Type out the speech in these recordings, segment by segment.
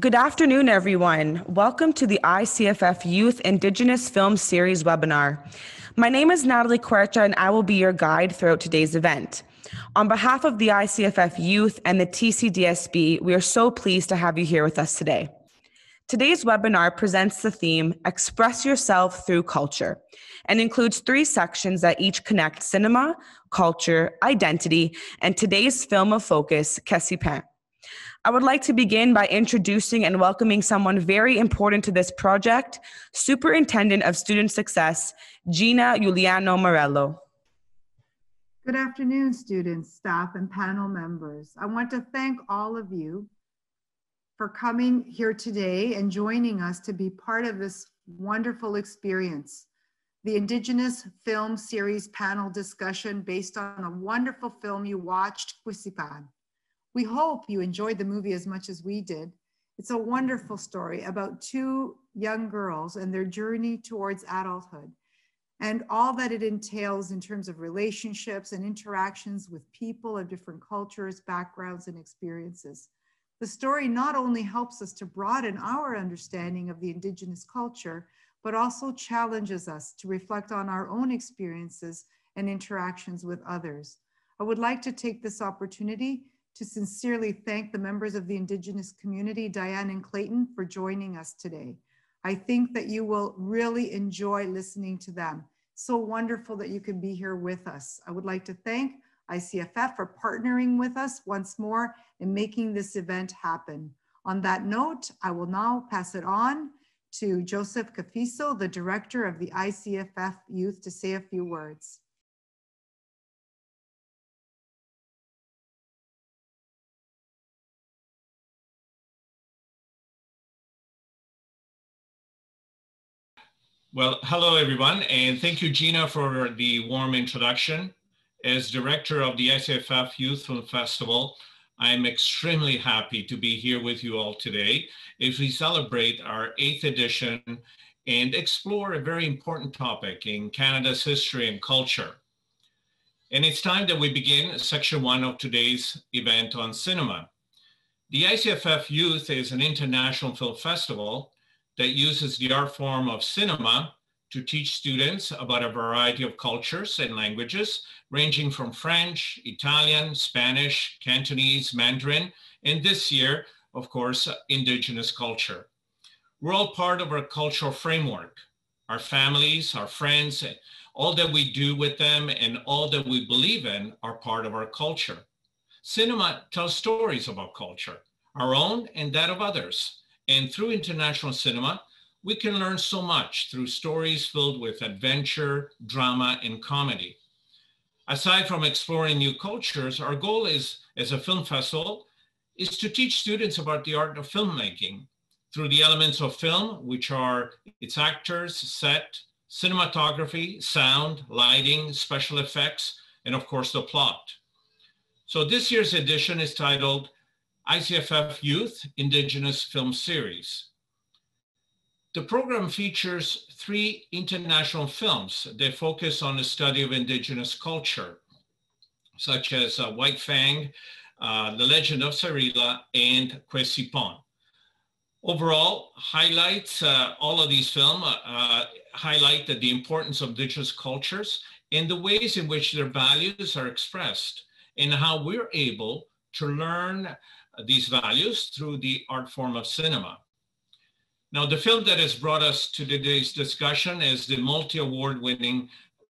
Good afternoon, everyone. Welcome to the ICFF Youth Indigenous Film Series webinar. My name is Natalie Quercia, and I will be your guide throughout today's event. On behalf of the ICFF Youth and the TCDSB, we are so pleased to have you here with us today. Today's webinar presents the theme, Express Yourself Through Culture, and includes three sections that each connect cinema, culture, identity, and today's film of focus, Kuessipan. I would like to begin by introducing and welcoming someone very important to this project, Superintendent of Student Success, Gina Iuliano Morello. Good afternoon, students, staff, and panel members. I want to thank all of you for coming here today and joining us to be part of this wonderful experience, the Indigenous Film Series panel discussion based on a wonderful film you watched, Kuessipan. We hope you enjoyed the movie as much as we did. It's a wonderful story about two young girls and their journey towards adulthood and all that it entails in terms of relationships and interactions with people of different cultures, backgrounds, and experiences. The story not only helps us to broaden our understanding of the Indigenous culture, but also challenges us to reflect on our own experiences and interactions with others. I would like to take this opportunity to sincerely thank the members of the Indigenous community, Diane and Clayton, for joining us today. I think that you will really enjoy listening to them. So wonderful that you could be here with us. I would like to thank ICFF for partnering with us once more and making this event happen. On that note, I will now pass it on to Joseph Cafiso, the director of the ICFF Youth, to say a few words. Well, hello everyone, and thank you, Gina, for the warm introduction. As director of the ICFF Youth Film Festival, I'm extremely happy to be here with you all today as we celebrate our 8th edition and explore a very important topic in Canada's history and culture. And it's time that we begin section one of today's event on cinema. The ICFF Youth is an international film festival that uses the art form of cinema to teach students about a variety of cultures and languages, ranging from French, Italian, Spanish, Cantonese, Mandarin, and this year, of course, Indigenous culture. We're all part of our cultural framework, our families, our friends, all that we do with them and all that we believe in are part of our culture. Cinema tells stories about culture, our own and that of others. And through international cinema, we can learn so much through stories filled with adventure, drama, and comedy. Aside from exploring new cultures, our goal is, as a film festival, is to teach students about the art of filmmaking through the elements of film, which are its actors, set, cinematography, sound, lighting, special effects, and of course the plot. So this year's edition is titled ICFF Youth Indigenous Film Series. The program features three international films that focus on the study of Indigenous culture, such as White Fang, The Legend of Sarila, and Kuessipan. Overall, highlights, all of these films highlight the importance of Indigenous cultures and the ways in which their values are expressed and how we're able to learn these values through the art form of cinema. Now, the film that has brought us to today's discussion is the multi-award winning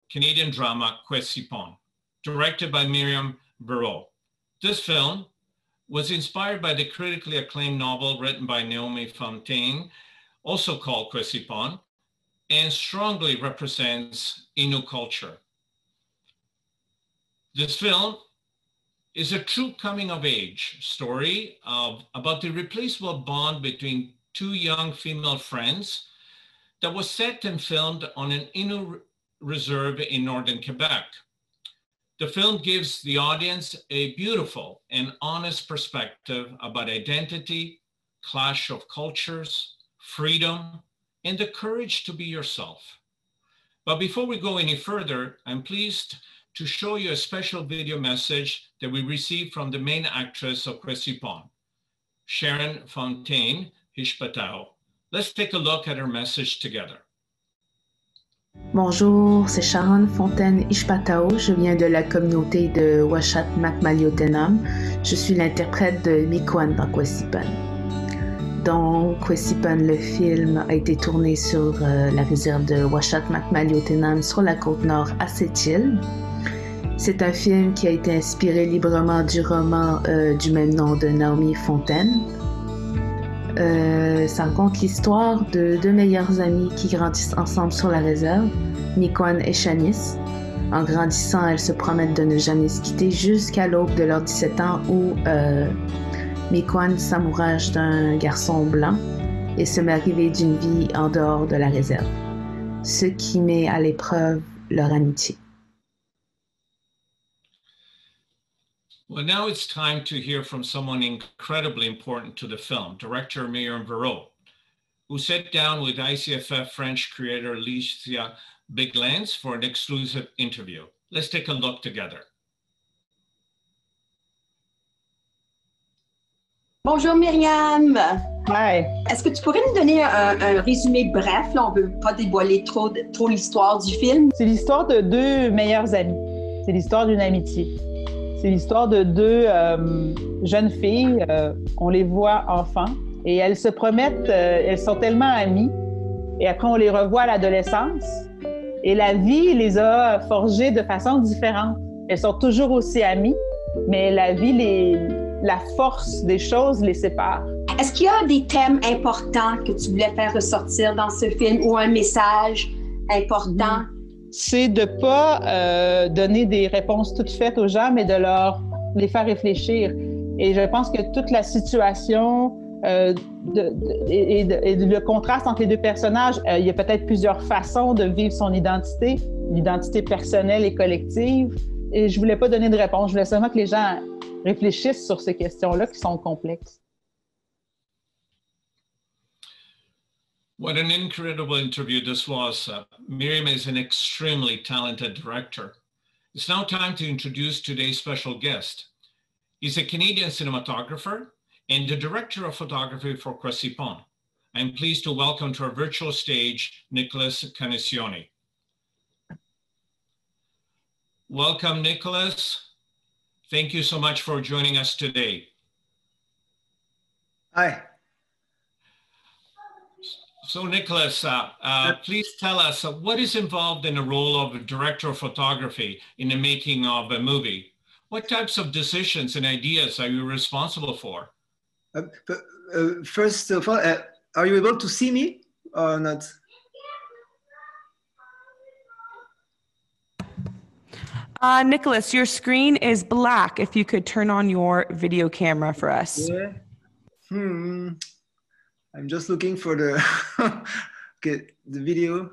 Canadian drama, Kuessipan, directed by Myriam Verreault. This film was inspired by the critically acclaimed novel written by Naomi Fontaine, also called Kuessipan, and strongly represents Innu culture. This film is a true coming-of-age story about the irreplaceable bond between two young female friends that was set and filmed on an Innu reserve in northern Quebec. The film gives the audience a beautiful and honest perspective about identity, clash of cultures, freedom, and the courage to be yourself. But before we go any further, I'm pleased to show you a special video message that we received from the main actress of Kuessipan, Sharon Fontaine Hishpatao. Let's take a look at her message together. Bonjour, c'est Sharon Fontaine Hishpatao. Je viens de la communauté de Uashat mak Mani-Utenam. Je suis l'interprète de Mikwan dans Kuessipan. Dans Kuessipan, le film a été tourné sur la réserve de Uashat mak Mani-Utenam sur la côte nord à Sept-Îles. C'est un film qui a été inspiré librement du roman du même nom de Naomi Fontaine. Ça raconte l'histoire de deux meilleurs amis qui grandissent ensemble sur la réserve, Nikwan et Shanice. En grandissant, elles se promettent de ne jamais se quitter jusqu'à l'aube de leurs 17 ans où Nikwan s'amourage d'un garçon blanc et se met à rêver d'une vie en dehors de la réserve, ce qui met à l'épreuve leur amitié. Well, now it's time to hear from someone incredibly important to the film, director Myriam Verreault, who sat down with ICFF French creator Alicia Biglands for an exclusive interview. Let's take a look together. Bonjour Myriam. Hi. Est-ce que tu pourrais nous donner un résumé bref? Là, on ne veut pas dévoiler trop l'histoire du film. C'est l'histoire de deux meilleurs amis. C'est l'histoire d'une amitié. C'est l'histoire de deux jeunes filles, on les voit enfants et elles se promettent, elles sont tellement amies et après on les revoit à l'adolescence et la vie les a forgées de façon différente. Elles sont toujours aussi amies, mais la vie, la force des choses les sépare. Est-ce qu'il y a des thèmes importants que tu voulais faire ressortir dans ce film ou un message important? C'est de ne pas donner des réponses toutes faites aux gens, mais de les faire réfléchir. Et je pense que toute la situation et le contraste entre les deux personnages, il y a peut-être plusieurs façons de vivre son identité, l'identité personnelle et collective. Et je ne voulais pas donner de réponse, je voulais seulement que les gens réfléchissent sur ces questions-là qui sont complexes. What an incredible interview this was. Myriam is an extremely talented director. It's now time to introduce today's special guest. He's a Canadian cinematographer and the director of photography for Kuessipan. I'm pleased to welcome to our virtual stage, Nicolas Canniccioni. Welcome, Nicolas. Thank you so much for joining us today. Hi. So Nicolas, please tell us what is involved in the role of a director of photography in the making of a movie? What types of decisions and ideas are you responsible for? First of all, are you able to see me or not? Nicolas, your screen is black. If you could turn on your video camera for us. Yeah. I'm just looking for the okay, the video.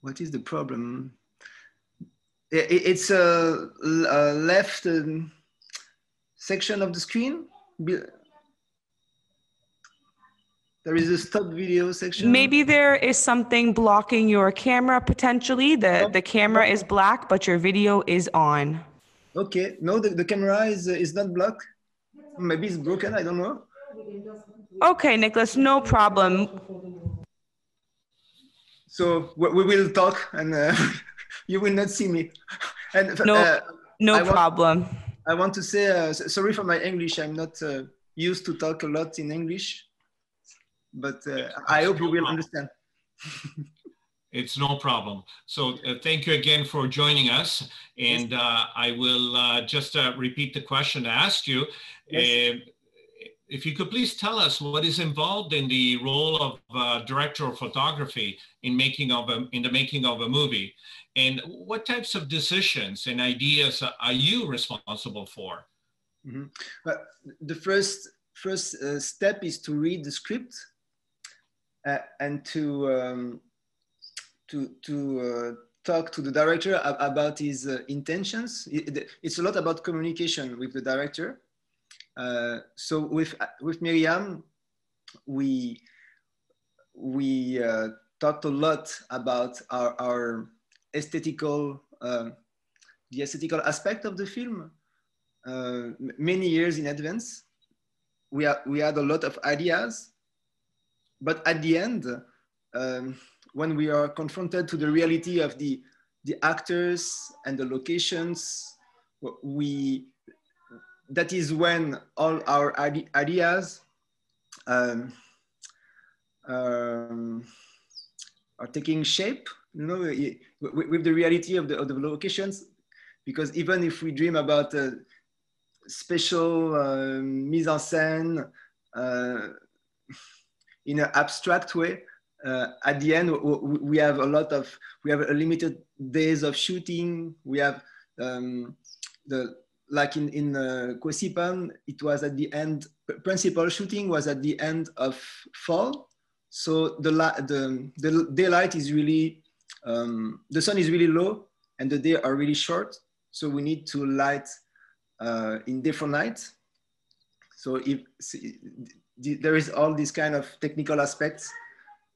What is the problem? It's a left section of the screen. There is a stop video section. Maybe there is something blocking your camera potentially. The camera is black, but your video is on. Okay, no, the camera is not blocked. Maybe it's broken, I don't know. Okay, Nicolas, no problem. So we will talk and you will not see me. And, I want to say, sorry for my English, I'm not used to talk a lot in English, but I hope you will understand. It's no problem. So thank you again for joining us. And I will just repeat the question I asked you. Yes. If you could please tell us what is involved in the role of director of photography in the making of a movie, and what types of decisions and ideas are you responsible for? Mm-hmm. The first step is to read the script and to talk to the director about his intentions. It's a lot about communication with the director. So with Myriam, we talked a lot about our aesthetical, the aesthetical aspect of the film. many years in advance. We had a lot of ideas, but at the end, when we are confronted to the reality of the actors and the locations, that is when all our ideas are taking shape, you know, with the reality of the locations. Because even if we dream about special mise en scène in an abstract way, at the end, we have a limited days of shooting. We have like in Kuessipan, it was at the end, principal shooting was at the end of fall. So the daylight is really, the sun is really low and the day are really short. So we need to light in different lights. So if there is all these kind of technical aspects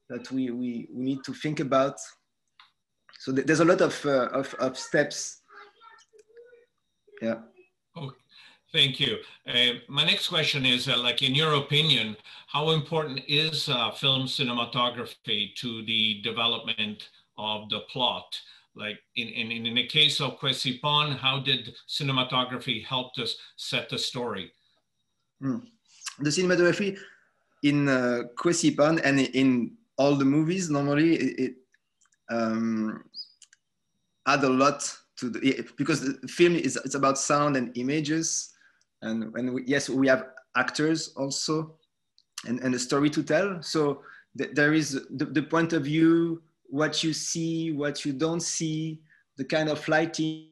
that we need to think about. So there's a lot of steps. Yeah. Okay. Thank you. My next question is, like, in your opinion, how important is film cinematography to the development of the plot? Like in the case of Kuessipan, how did cinematography help us set the story? Mm. The cinematography in Kuessipan and in all the movies normally, it add a lot to because the film it's about sound and images. And yes, we have actors also, and a story to tell. So there is the point of view, what you see, what you don't see, the kind of lighting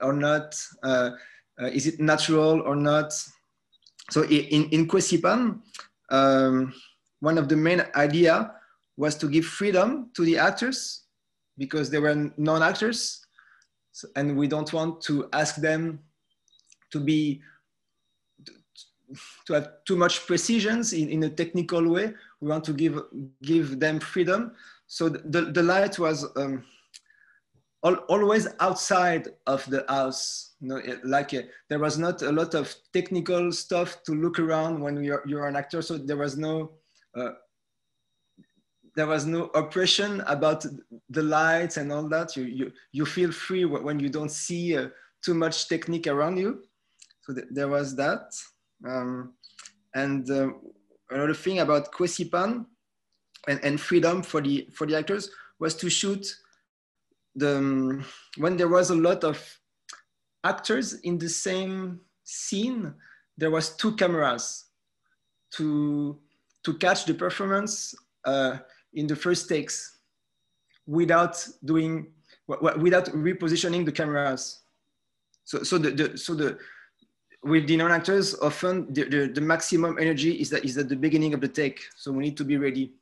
or not, is it natural or not? So in Kuessipan, one of the main idea was to give freedom to the actors because they were non-actors, and we don't want to ask them to have too much precisions in a technical way. We want to give them freedom. So the light was always outside of the house. You know, there was not a lot of technical stuff to look around when you're an actor. So there was no oppression about the lights and all that. You feel free when you don't see too much technique around you. So there was that. And another thing about Kuessipan and freedom for the actors was to shoot when there was a lot of actors in the same scene, there was two cameras to catch the performance in the first takes without repositioning the cameras. So with the non-actors, often the maximum energy is at the beginning of the take. So we need to be ready.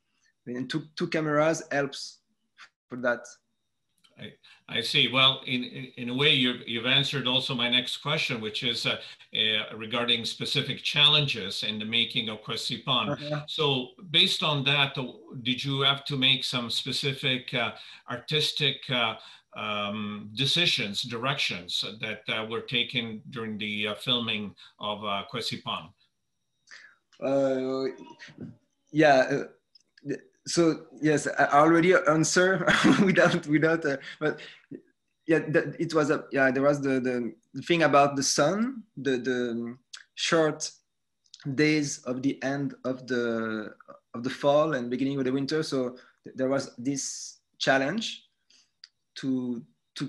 And two cameras helps for that. I see. Well, in a way, you've answered also my next question, which is regarding specific challenges in the making of Kuessipan. Okay. So based on that, did you have to make some specific artistic decisions, directions that were taken during the filming of Kuessipan? So yes, I already answered there was the thing about the sun, the short days of the end of the fall and beginning of the winter. So there was this challenge to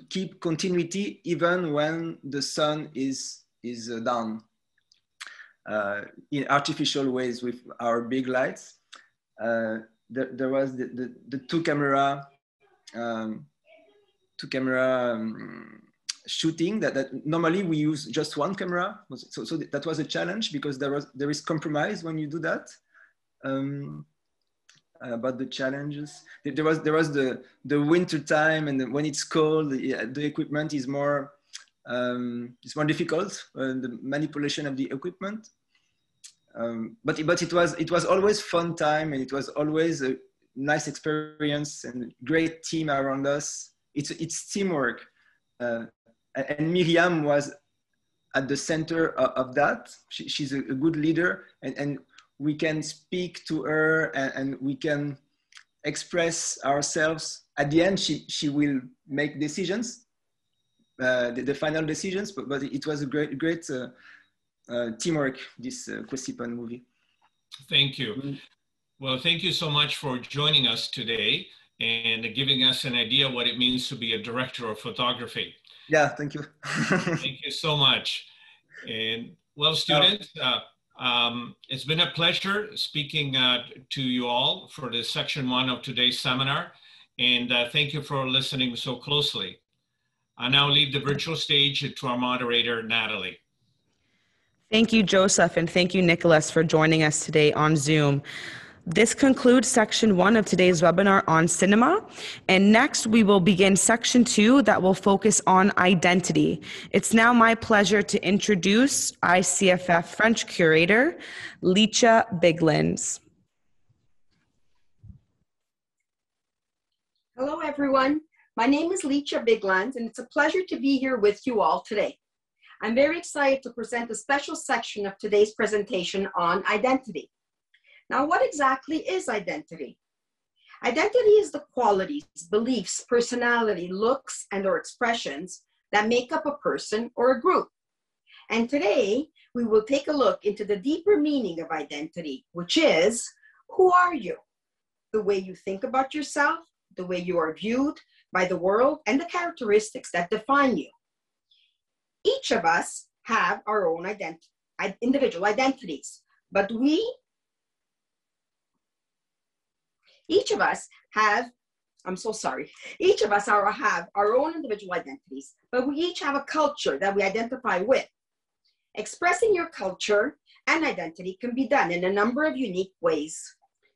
keep continuity even when the sun is down in artificial ways with our big lights. There was the two camera shooting that normally we use just one camera. So that was a challenge because there is compromise when you do that. About the challenges, there was the winter time, and when it's cold, the equipment is more it's more difficult. The manipulation of the equipment, but it was always fun time, and it was always a nice experience and great team around us. It's teamwork, and Myriam was at the center of that. She's a good leader, and we can speak to her, and we can express ourselves. At the end, she will make decisions, the final decisions, but it was a great teamwork, this Kuessipan movie. Thank you. Mm-hmm. Well, thank you so much for joining us today and giving us an idea what it means to be a director of photography. Yeah, thank you. Thank you so much. And well, students, it's been a pleasure speaking to you all for the section one of today's seminar. And thank you for listening so closely. I now leave the virtual stage to our moderator, Natalie. Thank you, Joseph, and thank you, Nicolas, for joining us today on Zoom. This concludes section one of today's webinar on cinema. And next we will begin section two that will focus on identity. It's now my pleasure to introduce ICFF French curator, Alicia Biglands. Hello everyone, my name is Alicia Biglands and it's a pleasure to be here with you all today. I'm very excited to present a special section of today's presentation on identity. Now, what exactly is identity? Identity is the qualities, beliefs, personality, looks, and/or expressions that make up a person or a group. And today, we will take a look into the deeper meaning of identity, which is, who are you? The way you think about yourself, the way you are viewed by the world, and the characteristics that define you. Each of us have our own individual identities, but each of us have our own individual identities, but we each have a culture that we identify with. Expressing your culture and identity can be done in a number of unique ways.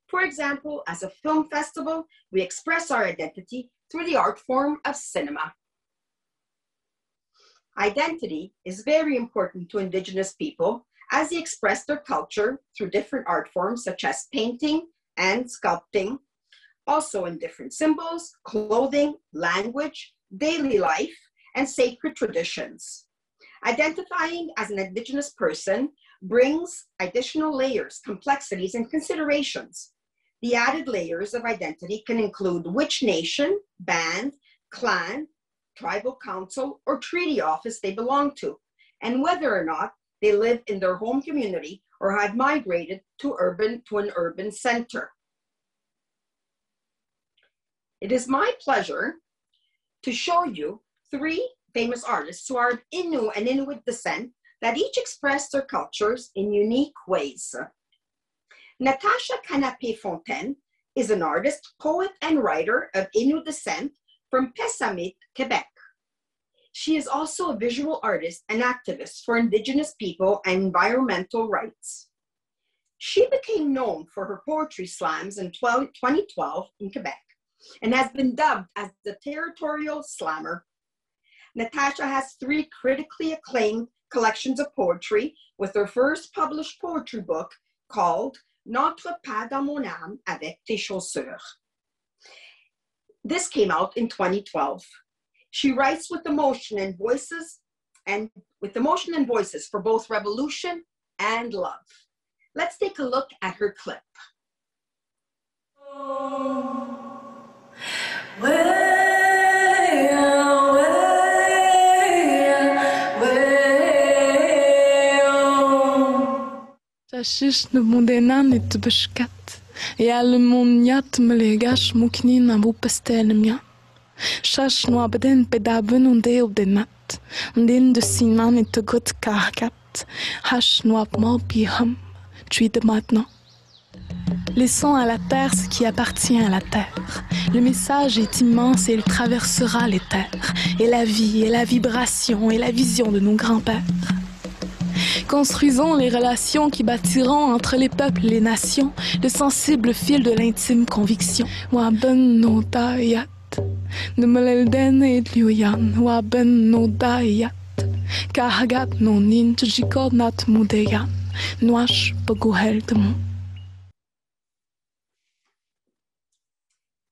For example, as a film festival, we express our identity through the art form of cinema. Identity is very important to Indigenous people as they express their culture through different art forms such as painting, and sculpting, also in different symbols, clothing, language, daily life, and sacred traditions. Identifying as an Indigenous person brings additional layers, complexities, and considerations. The added layers of identity can include which nation, band, clan, tribal council, or treaty office they belong to, and whether or not they live in their home community or had migrated to an urban center. It is my pleasure to show you three famous artists who are of Innu and Inuit descent that each express their cultures in unique ways. Natasha Canapé-Fontaine is an artist, poet, and writer of Innu descent from Pessamit, Quebec. She is also a visual artist and activist for Indigenous people and environmental rights. She became known for her poetry slams in 2012 in Quebec and has been dubbed as the territorial slammer. Natasha has three critically acclaimed collections of poetry, with her first published poetry book called N'entre pas dans mon âme avec tes chaussures. This came out in 2012. She writes with emotion and voices, for both revolution and love. Let's take a look at her clip. Oh, Laissons à la terre ce qui appartient à la terre. Le message est immense et il traversera les terres, et la vie, et la vibration, et la vision de nos grands-pères. Construisons les relations qui bâtiront entre les peuples et les nations le sensible fil de l'intime conviction.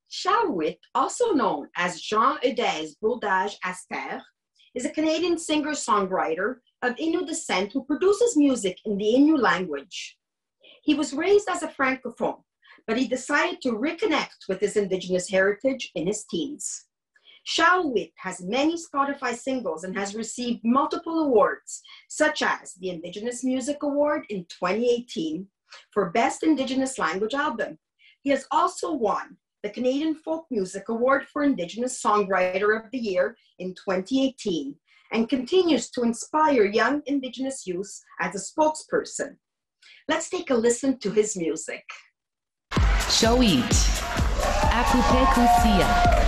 Shauit, also known as Jean Eudes Bourdage Aster, is a Canadian singer-songwriter of Innu descent who produces music in the Innu language. He was raised as a francophone, but he decided to reconnect with his indigenous heritage in his teens. Shauit has many Spotify singles and has received multiple awards, such as the Indigenous Music Award in 2018 for Best Indigenous Language Album. He has also won the Canadian Folk Music Award for Indigenous Songwriter of the Year in 2018 and continues to inspire young Indigenous youth as a spokesperson. Let's take a listen to his music. Shauit, Akupe,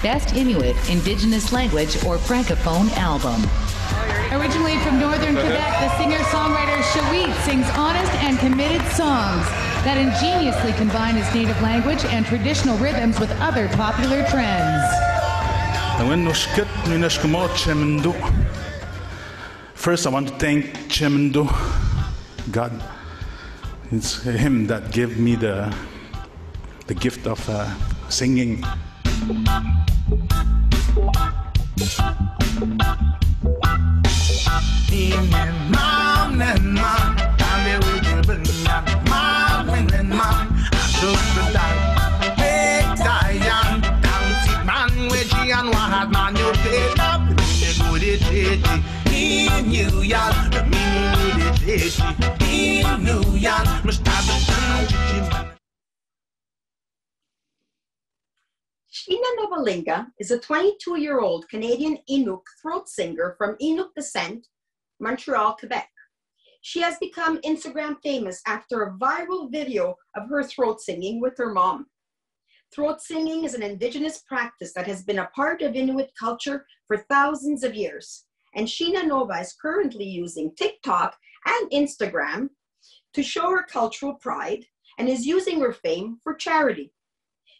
Best Inuit Indigenous Language or Francophone Album. Originally from northern Quebec, the singer-songwriter Shauit sings honest and committed songs that ingeniously combine his native language and traditional rhythms with other popular trends. First, I want to thank Chemendo, God. It's him that gave me the gift of singing. Shina Nova is a 22-year-old Canadian Inuk throat singer from Inuk descent, Montreal, Quebec. She has become Instagram famous after a viral video of her throat singing with her mom. Throat singing is an Indigenous practice that has been a part of Inuit culture for thousands of years, and Shina Nova is currently using TikTok and Instagram to show her cultural pride and is using her fame for charity.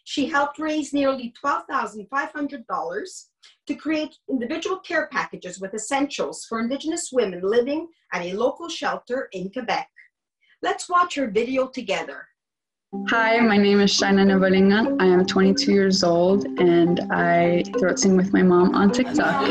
She helped raise nearly $12,500 to create individual care packages with essentials for Indigenous women living at a local shelter in Quebec. Let's watch her video together. Hi, my name is Shina Nova. I am 22 years old and I throat sing with my mom on TikTok.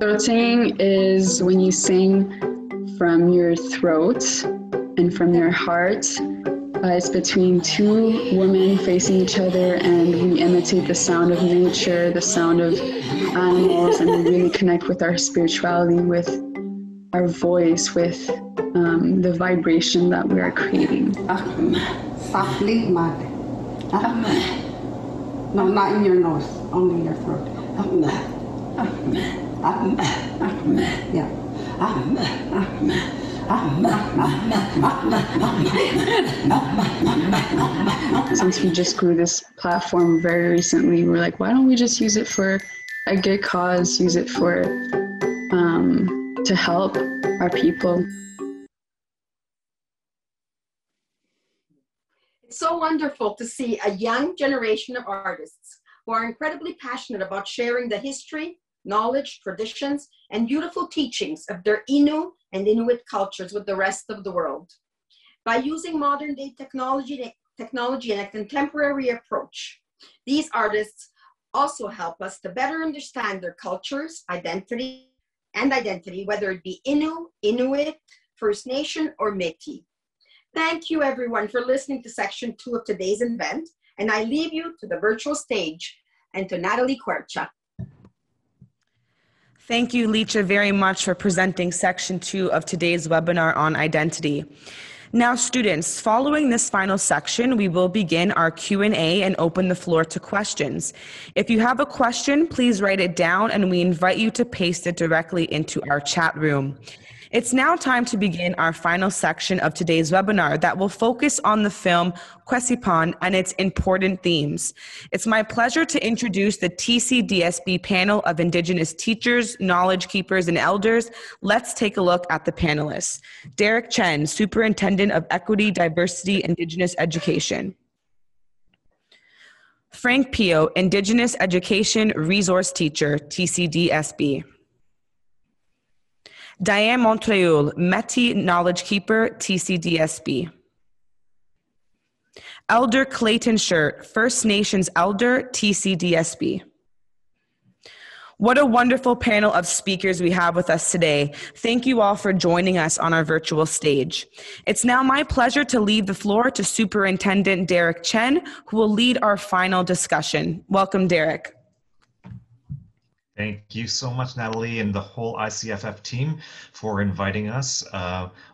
Throat singing is when you sing from your throat and from your heart. It's between two women facing each other, and we imitate the sound of nature, the sound of animals, and we really connect with our spirituality, with our voice, with the vibration that we are creating. Softly, mad. No, not in your nose, only in your throat. Since we just grew this platform very recently, we're like, why don't we just use it for a good cause, use it for to help our people. It's so wonderful to see a young generation of artists who are incredibly passionate about sharing the history, knowledge, traditions, and beautiful teachings of their Innu and Inuit cultures with the rest of the world. By using modern day technology and a contemporary approach, these artists also help us to better understand their cultures, identity, whether it be Innu, Inuit, First Nation, or Métis. Thank you everyone for listening to section 2 of today's event, and I leave you to the virtual stage and to Natalie Quercia. Thank you, Licha, very much for presenting section 2 of today's webinar on identity. Now, students, following this final section, we will begin our Q&A and open the floor to questions. If you have a question, please write it down, and we invite you to paste it directly into our chat room. It's now time to begin our final section of today's webinar that will focus on the film Kuessipan and its important themes. It's my pleasure to introduce the TCDSB panel of Indigenous teachers, knowledge keepers, and elders. Let's take a look at the panelists. Derek Chen, Superintendent of Equity, Diversity, Indigenous Education. Frank Pio, Indigenous Education Resource Teacher, TCDSB. Diane Montreuil, Métis Knowledge Keeper, TCDSB. Elder Clayton Shirt, First Nations Elder, TCDSB. What a wonderful panel of speakers we have with us today. Thank you all for joining us on our virtual stage. It's now my pleasure to leave the floor to Superintendent Derek Chen, who will lead our final discussion. Welcome, Derek. Thank you so much, Natalie, and the whole ICFF team for inviting us.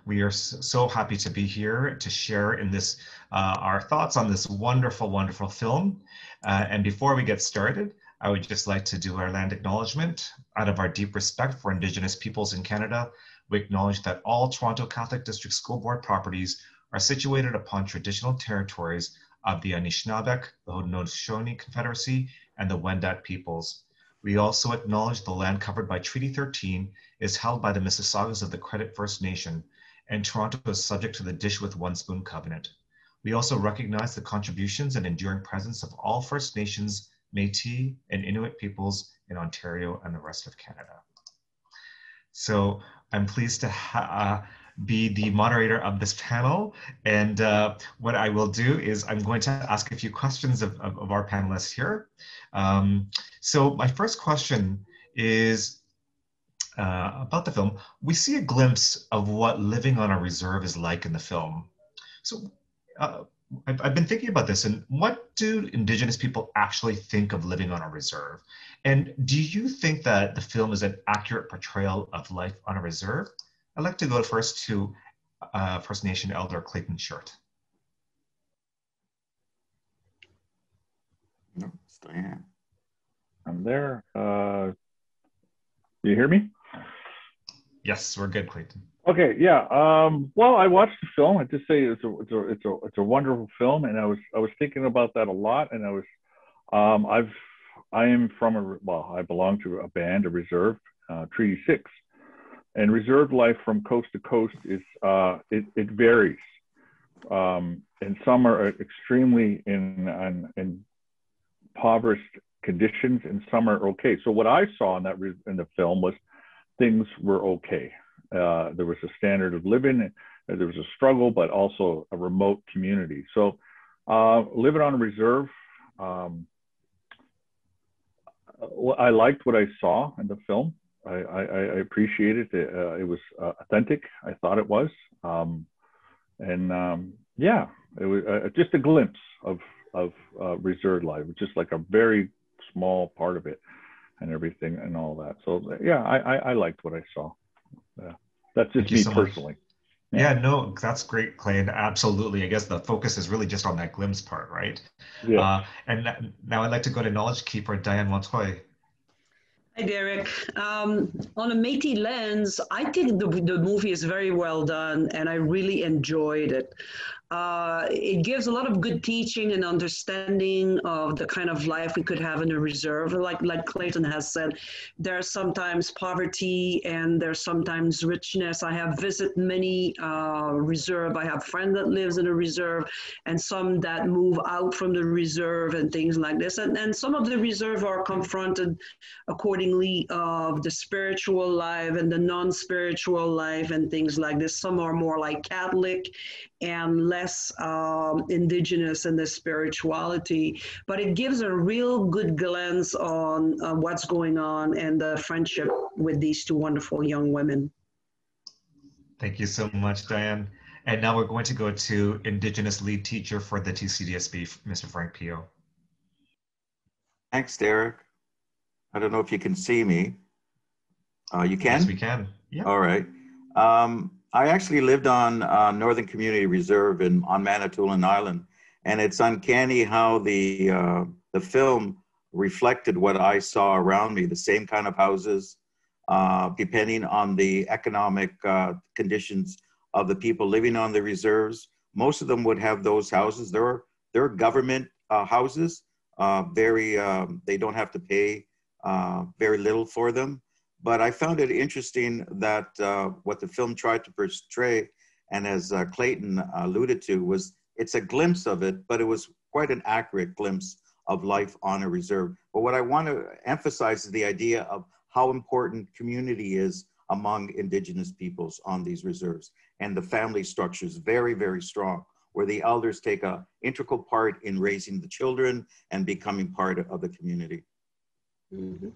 We are so happy to be here to share in this, our thoughts on this wonderful, wonderful film. And before we get started, I would just like to do our land acknowledgement. Out of our deep respect for Indigenous peoples in Canada, we acknowledge that all Toronto Catholic District School Board properties are situated upon traditional territories of the Anishinaabeg, the Haudenosaunee Confederacy, and the Wendat peoples. We also acknowledge the land covered by Treaty 13 is held by the Mississaugas of the Credit First Nation, and Toronto is subject to the Dish with One Spoon Covenant. We also recognize the contributions and enduring presence of all First Nations, Métis, and Inuit peoples in Ontario and the rest of Canada. So I'm pleased to be the moderator of this panel, and what I will do is I'm going to ask a few questions of our panelists here. So my first question is about the film. We see a glimpse of what living on a reserve is like in the film. So I've been thinking about this, and what do Indigenous people actually think of living on a reserve? And do you think that the film is an accurate portrayal of life on a reserve? I'd like to go first to First Nation Elder Clayton Shirt. No, it's Diane. I'm there. Do you hear me? Yes, we're good, Clayton. Okay, yeah. Well, I watched the film. I just say it's a wonderful film, and I was thinking about that a lot, and I belong to a band, a reserve, Treaty 6. And reserve life from coast to coast is it varies, and some are extremely in impoverished conditions, and some are okay. So what I saw in the film was things were okay. There was a standard of living, there was a struggle, but also a remote community. So living on a reserve, I liked what I saw in the film. I appreciate it. It was authentic. I thought it was, yeah, it was just a glimpse of reserve life, just like a very small part of it, and everything and all that. So yeah, I liked what I saw. That's just me personally. Yeah, no, that's great, Clay, and absolutely. I guess the focus is really just on that glimpse part, right? Yeah. And now I'd like to go to knowledge keeper Diane Montreuil. Hi, Derek. On a Métis lens, I think the movie is very well done, and I really enjoyed it. It gives a lot of good teaching and understanding of the kind of life we could have in a reserve. Like Clayton has said, there's sometimes poverty and there's sometimes richness. I have visited many reserve. I have a friend that lives in a reserve, and some that move out from the reserve and things like this. And some of the reserve are confronted according of the spiritual life and the non-spiritual life and things like this. Some are more like Catholic and less Indigenous in the spirituality, but it gives a real good glance on what's going on and the friendship with these two wonderful young women. Thank you so much, Diane. And now we're going to go to Indigenous lead teacher for the TCDSB, Mr. Frank Pio. Thanks, Derek. I don't know if you can see me. You can? Yes, we can. Yeah. All right. I actually lived on Northern Community Reserve on Manitoulin Island, and it's uncanny how the film reflected what I saw around me, the same kind of houses, depending on the economic conditions of the people living on the reserves. Most of them would have those houses. They're government houses. They don't have to pay very little for them, but I found it interesting that what the film tried to portray, and as Clayton alluded to, was it's a glimpse of it, but it was quite an accurate glimpse of life on a reserve. But what I want to emphasize is the idea of how important community is among Indigenous peoples on these reserves, and the family structure is very, very strong, where the elders take an integral part in raising the children and becoming part of the community. Mm-hmm.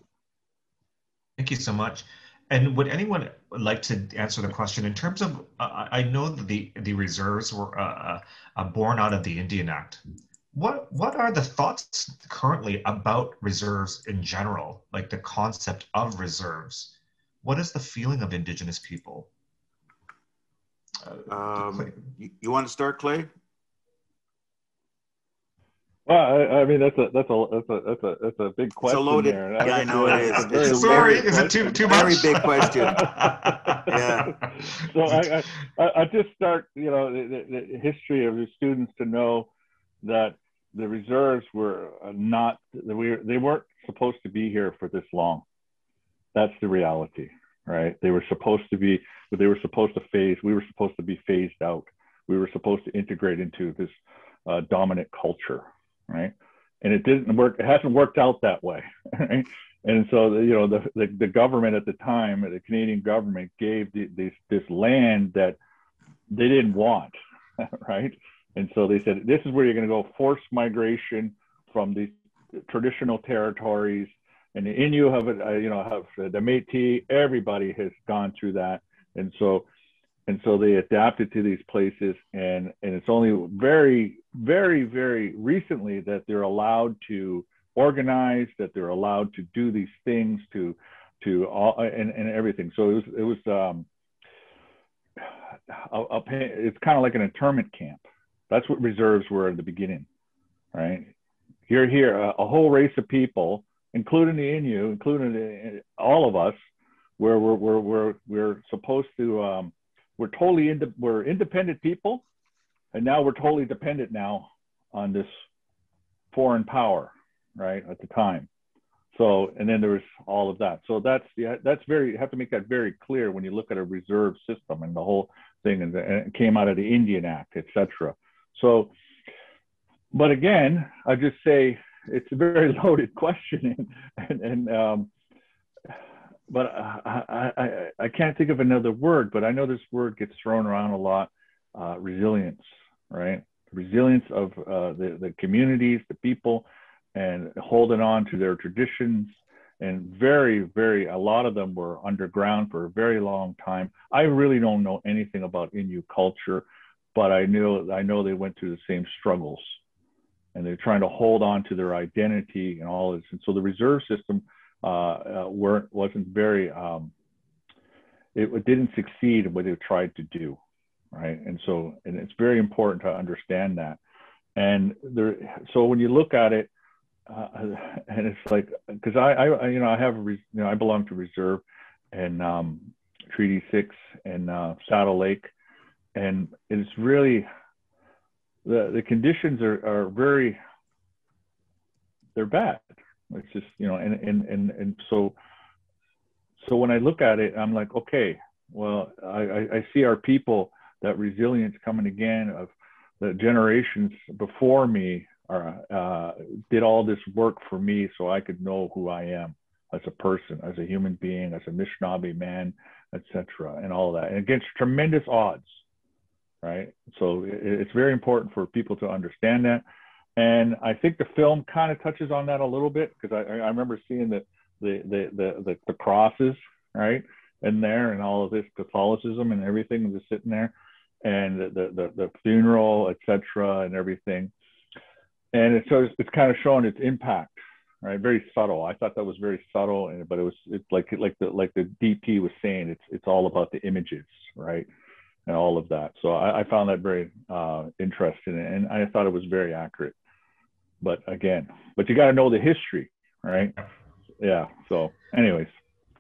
Thank you so much. And would anyone like to answer the question in terms of, I know that the reserves were born out of the Indian Act. What are the thoughts currently about reserves in general, like the concept of reserves? What is the feeling of Indigenous people? You want to start, Clay? Well, I mean that's a big question. It's a loaded, there. Yeah, I know it is. It's sorry, is it too much? Very big question. Yeah. So I just start, you know, the history of the students to know that the reserves were not, they weren't supposed to be here for this long. That's the reality, right? They were supposed to be, but they were supposed to phase. We were supposed to be phased out. We were supposed to integrate into this dominant culture. Right, and it didn't work. It hasn't worked out that way, right? And so the government at the time, the Canadian government, gave this land that they didn't want, right? And so they said, this is where you're going to go, forced migration from these traditional territories, and the Innu have the Métis. Everybody has gone through that, and so they adapted to these places, and it's only very, very, very recently that they're allowed to organize, that they're allowed to do these things to all and everything. So it's kind of like an internment camp. That's what reserves were in the beginning, right? You're here, a whole race of people, including the Innu, including all of us, where we're supposed to. We're independent people, and now we're totally dependent now on this foreign power, right, at the time. So, and then there was all of that. So you have to make that very clear when you look at a reserve system and the whole thing, and it came out of the Indian Act, etc. So, but again, I just say it's a very loaded question, but I can't think of another word, but I know this word gets thrown around a lot, resilience, right? Resilience of the communities, the people, and holding on to their traditions. And very, very, a lot of them were underground for a very long time. I really don't know anything about Innu culture, but I know they went through the same struggles, and they're trying to hold on to their identity and all this. And so the reserve system, wasn't very, it didn't succeed in what they tried to do, right? And so, and it's very important to understand that. And so when you look at it, and it's like, because I belong to reserve and Treaty 6 and Saddle Lake, and it's really, the conditions are very, they're bad. It's just, and so when I look at it, I'm like, okay, well, I see our people, that resilience coming again of the generations before me did all this work for me so I could know who I am as a person, as a human being, as a Anishinaabe man, etc., and all that, and against tremendous odds, right? So it's very important for people to understand that. And I think the film kind of touches on that a little bit, because I remember seeing the crosses, right, in there, and all of this Catholicism and everything just sitting there, and the funeral, etc., and everything. And it's kind of showing its impact, right? Very subtle. I thought that was very subtle, but it's like the DP was saying, it's all about the images, right? And all of that. So I found that very interesting, and I thought it was very accurate. But you got to know the history, right? Yeah. So, anyways,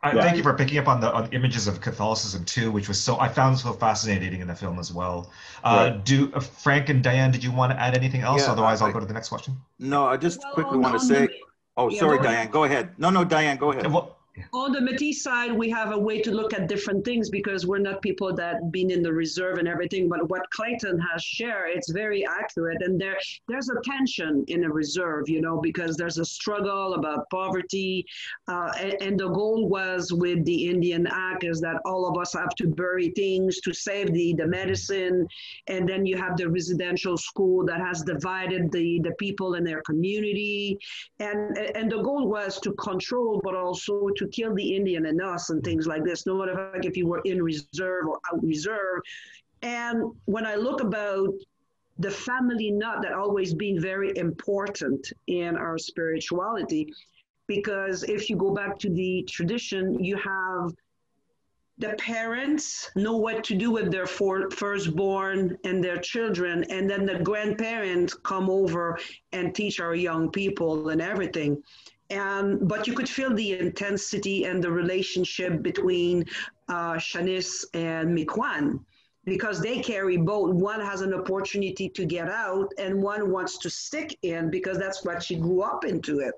thank you for picking up on the images of Catholicism too, which was I found so fascinating in the film as well. Right. Do Frank and Diane, did you want to add anything else? Yeah, otherwise, I'll go to the next question. No, I just quickly want to say. Oh, yeah, sorry, Diane. Go ahead. No, Diane, go ahead. Well, On the Métis side, we have a way to look at different things because we're not people that been in the reserve and everything, but what Clayton has shared, it's very accurate. And there's a tension in a reserve, you know, because there's a struggle about poverty. And the goal was with the Indian Act is that all of us have to bury things to save the medicine. And then you have the residential school that has divided the people in their community. And the goal was to control, but also to kill the Indian and us and things like this, no matter like if you were in reserve or out reserve. And when I look about the family knot, that always been very important in our spirituality, because if you go back to the tradition, you have the parents know what to do with their firstborn and their children, and then the grandparents come over and teach our young people and everything. But you could feel the intensity and the relationship between Shanice and Mi'kwan, because they carry both. One has an opportunity to get out and one wants to stick in because that's what she grew up into it.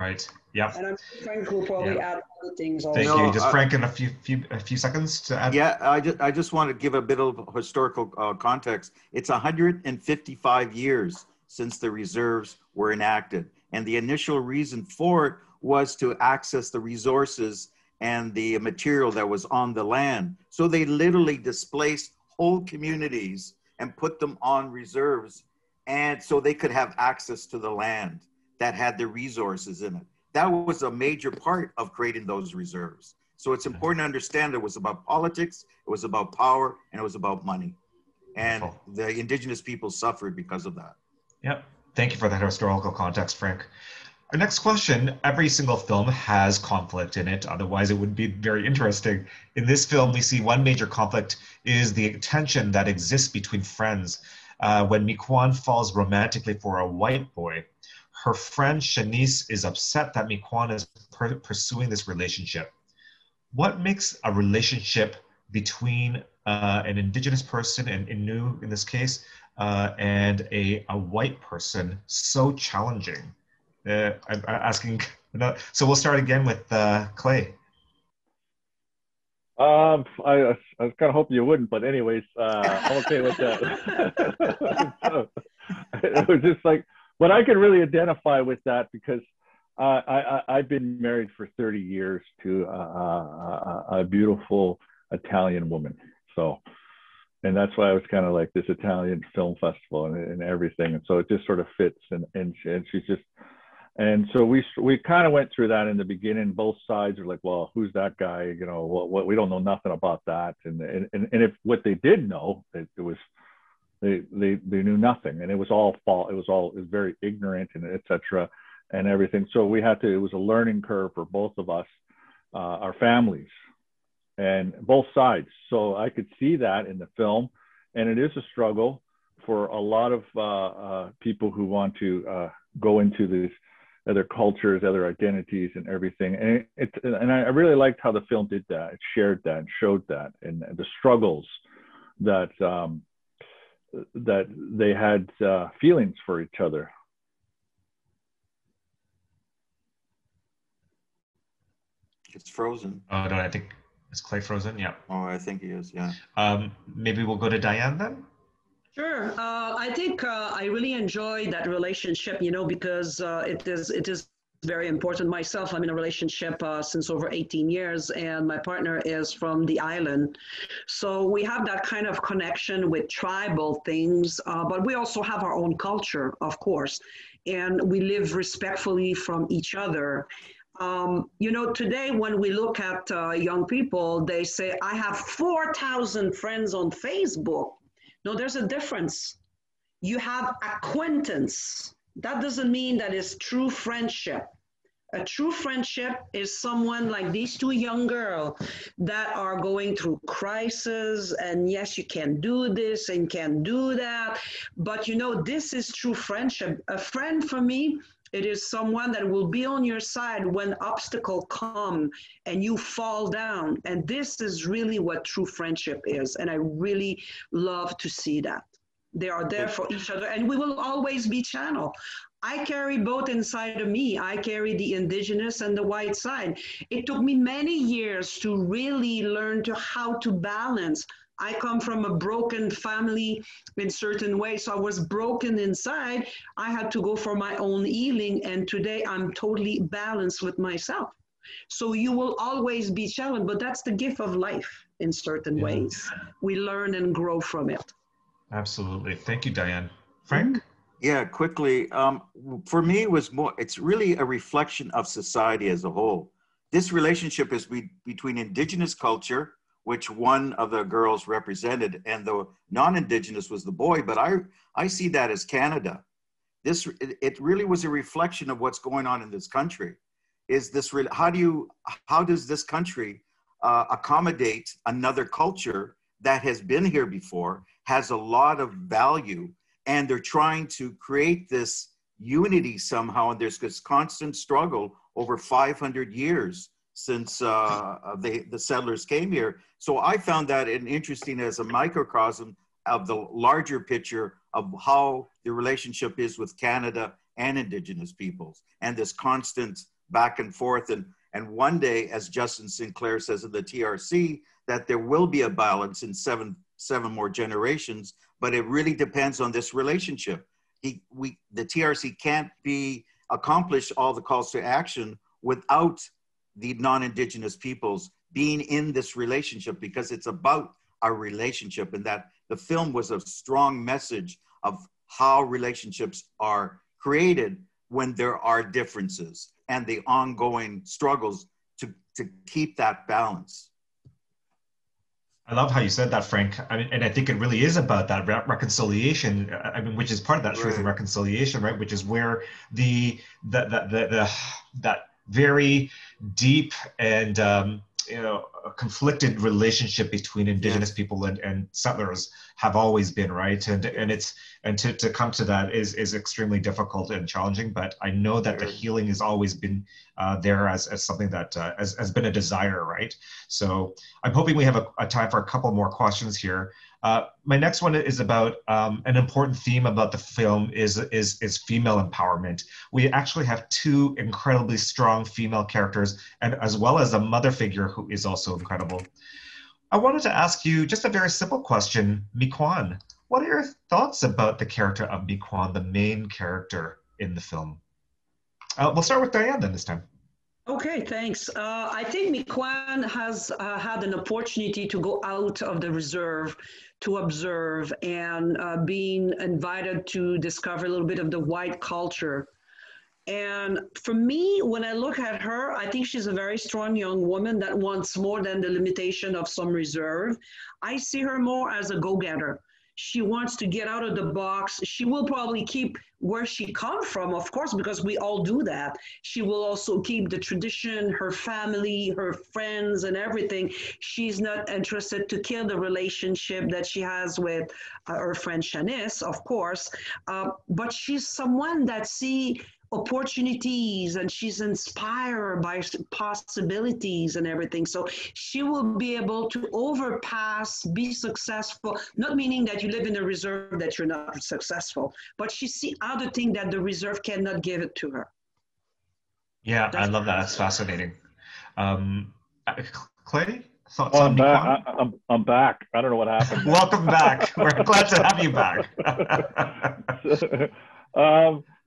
Right. Yeah. And I'm sure Frank will probably add other things. Also. Thank you. Just Frank in a few seconds to add. Yeah, I just want to give a bit of historical context. It's 155 years since the reserves were enacted. And the initial reason for it was to access the resources and the material that was on the land. So they literally displaced whole communities and put them on reserves. And so they could have access to the land that had the resources in it. That was a major part of creating those reserves. So it's important to understand it was about politics, it was about power, and it was about money. And the indigenous people suffered because of that. Yep. Thank you for that historical context, Frank. Our next question, every single film has conflict in it, otherwise it would be very interesting. In this film, we see one major conflict is the tension that exists between friends. When Mi'kwan falls romantically for a white boy, her friend Shanice is upset that Mi'kwan is pursuing this relationship. What makes a relationship between an indigenous person, and Innu in this case, and a white person so challenging? I'm asking, so we'll start again with Clay. I was kind of hoping you wouldn't, but anyways, I'm okay with that. So, it was just like, but I can really identify with that because I've been married for 30 years to a beautiful Italian woman, so. And that's why I was kind of like this Italian film festival and everything. And so it just sort of fits. And she's just, and so we kind of went through that in the beginning. Both sides are like, well, who's that guy? You know, what we don't know nothing about that. And if what they did know, it was, they knew nothing, and it was all fault. It was very ignorant and et cetera and everything. So we had to, it was a learning curve for both of us, our families, and both sides. So I could see that in the film, and it is a struggle for a lot of people who want to go into these other cultures, other identities and everything. And I really liked how the film did that. It shared that and showed that, and the struggles that that they had, feelings for each other. It's frozen. Oh no, I think is Clay frozen? Yeah. Oh, I think he is, yeah. Maybe we'll go to Diane then? Sure. I think I really enjoy that relationship, you know, because it is very important. Myself, I'm in a relationship since over 18 years, and my partner is from the island. So we have that kind of connection with tribal things, but we also have our own culture, of course, and we live respectfully from each other. You know, today when we look at young people, they say, I have 4,000 friends on Facebook. No, there's a difference. You have acquaintance. That doesn't mean that it's true friendship. A true friendship is someone like these two young girls that are going through crisis, and yes, you can do this and can do that. But you know, this is true friendship. A friend for me, it is someone that will be on your side when obstacles come and you fall down. And this is really what true friendship is. And I really love to see that. They are there for each other, and we will always be channel. I carry both inside of me. I carry the indigenous and the white side. It took me many years to really learn how to balance. I come from a broken family in certain ways, so I was broken inside. I had to go for my own healing, and today I'm totally balanced with myself. So you will always be challenged, but that's the gift of life in certain ways. We learn and grow from it. Absolutely. Thank you, Diane. Frank? Yeah, quickly. For me, it was more, it's really a reflection of society as a whole. This relationship is between indigenous culture, which one of the girls represented, and the non-indigenous was the boy, but I see that as Canada. It really was a reflection of what's going on in this country. Is this real? How does this country accommodate another culture that has been here before, has a lot of value, and they're trying to create this unity somehow, and there's this constant struggle over 500 years since the settlers came here. So I found that interesting as a microcosm of the larger picture of how the relationship is with Canada and Indigenous peoples, and this constant back and forth, and one day, as Justice Sinclair says in the TRC, that there will be a balance in seven more generations, but it really depends on this relationship. The TRC can't accomplish all the calls to action without the non-Indigenous peoples being in this relationship, because it's about our relationship, and that the film was a strong message of how relationships are created when there are differences and the ongoing struggles to keep that balance. I love how you said that, Frank. I mean, and I think it really is about that reconciliation. I mean, which is part of that truth and reconciliation, right? Which is where that very deep and conflicted relationship between Indigenous people and settlers have always been, right? And to come to that is extremely difficult and challenging, but I know that the healing has always been there as something that has been a desire, right? So I'm hoping we have a time for a couple more questions here. My next one is about an important theme about the film is female empowerment. We actually have two incredibly strong female characters, and as well as a mother figure who is also incredible. I wanted to ask you just a very simple question, Miquan. What are your thoughts about the character of Miquan, the main character in the film? We'll start with Diane then this time. Okay, thanks. I think Miquan has had an opportunity to go out of the reserve to observe, and being invited to discover a little bit of the white culture. And for me, when I look at her, I think she's a very strong young woman that wants more than the limitation of some reserve. I see her more as a go-getter. She wants to get out of the box. She will probably keep where she come from, of course, because we all do that. She will also keep the tradition, her family, her friends, and everything. She's not interested to kill the relationship that she has with her friend Shanice, of course. But she's someone that sees opportunities, and she's inspired by possibilities and everything. So she will be able to overpass, be successful, not meaning that you live in a reserve that you're not successful, but she see other things that the reserve cannot give it to her. Yeah, I love that. That's fascinating. Clay? Thoughts on Miquan? I'm back. I don't know what happened. Welcome back. We're glad to have you back.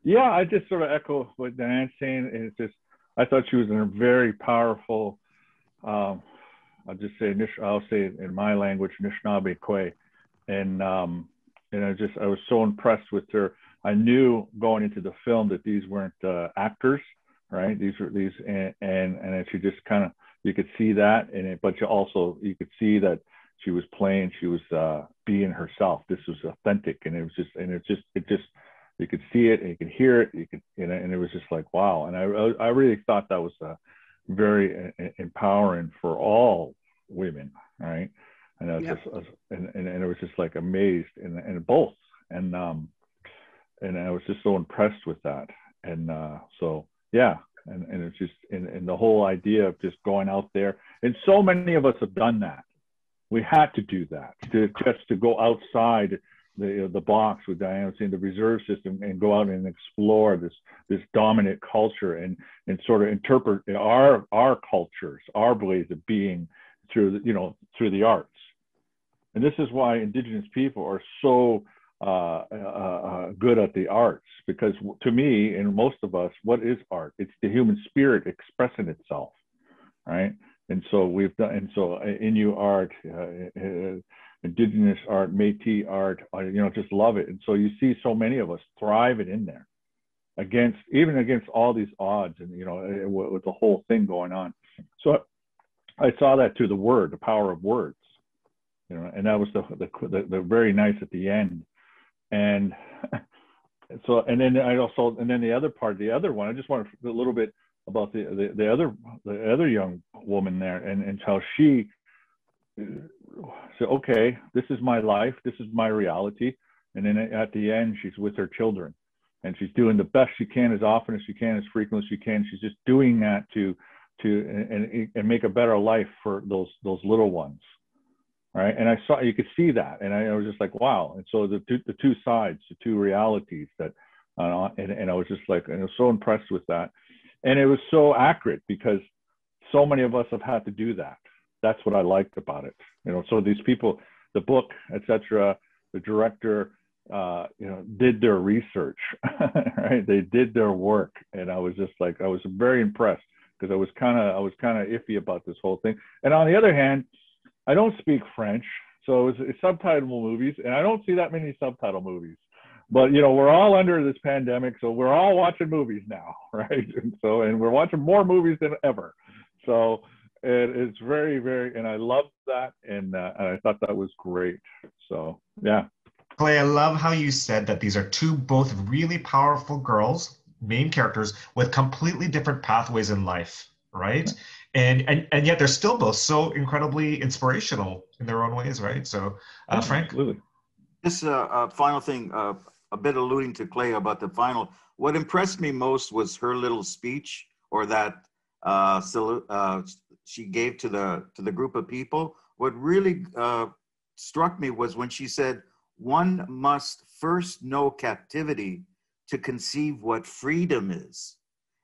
Yeah, I just sort of echo what Diane's saying, and it's just, I thought she was in a very powerful, I'll say it in my language, Anishinaabe Kwe. And I was so impressed with her. I knew going into the film that these weren't actors, right? And she just kind of, you could see that in it, but you could see that she was playing, she was being herself. This was authentic, and it just you could see it, and you could hear it, and it was just like, wow. And I really thought that was very empowering for all women, right? And I was and it was just like amazed, and both, and I was just so impressed with that, and so yeah, and it's just and the whole idea of just going out there, and so many of us have done that. We had to do that to go outside the box with Diane in the reserve system and go out and explore this dominant culture and sort of interpret our cultures, our ways of being through through the arts. And this is why Indigenous people are so good at the arts, because to me and most of us, what is art? It's the human spirit expressing itself, right? And so Innu art, Indigenous art, Métis art, just love it. And so you see so many of us thriving in there, even against all these odds, and with the whole thing going on. So I saw that through the power of words, and that was the very nice at the end. And so, and then the other one, I just wanted a little bit about the other young woman there, and how she said, okay, this is my life, this is my reality. And then at the end, she's with her children, and she's doing the best she can, as often as she can, as frequently as she can. She's just doing that to make a better life for those little ones, right? And you could see that, and I was just like, wow. And so the two sides, the two realities that, and I was just like, and I was so impressed with that. And it was so accurate, because so many of us have had to do that. That's what I liked about it. So these people, the book, etc., the director, did their research, right? They did their work. And I was just like, I was very impressed, because I was kind of iffy about this whole thing. And on the other hand, I don't speak French. So it's subtitle movies, and I don't see that many subtitle movies. But we're all under this pandemic, so we're all watching movies now, right? And we're watching more movies than ever. So it's very, very, and I loved that, and I thought that was great. So yeah. Clay, I love how you said that these are two both really powerful girls, main characters, with completely different pathways in life, right? Okay. And yet they're still both so incredibly inspirational in their own ways, right? So yeah, Frank, absolutely. This final thing. A bit alluding to Clay about the final, what impressed me most was her little speech, or that salute she gave to the group of people. What really struck me was when she said, "One must first know captivity to conceive what freedom is."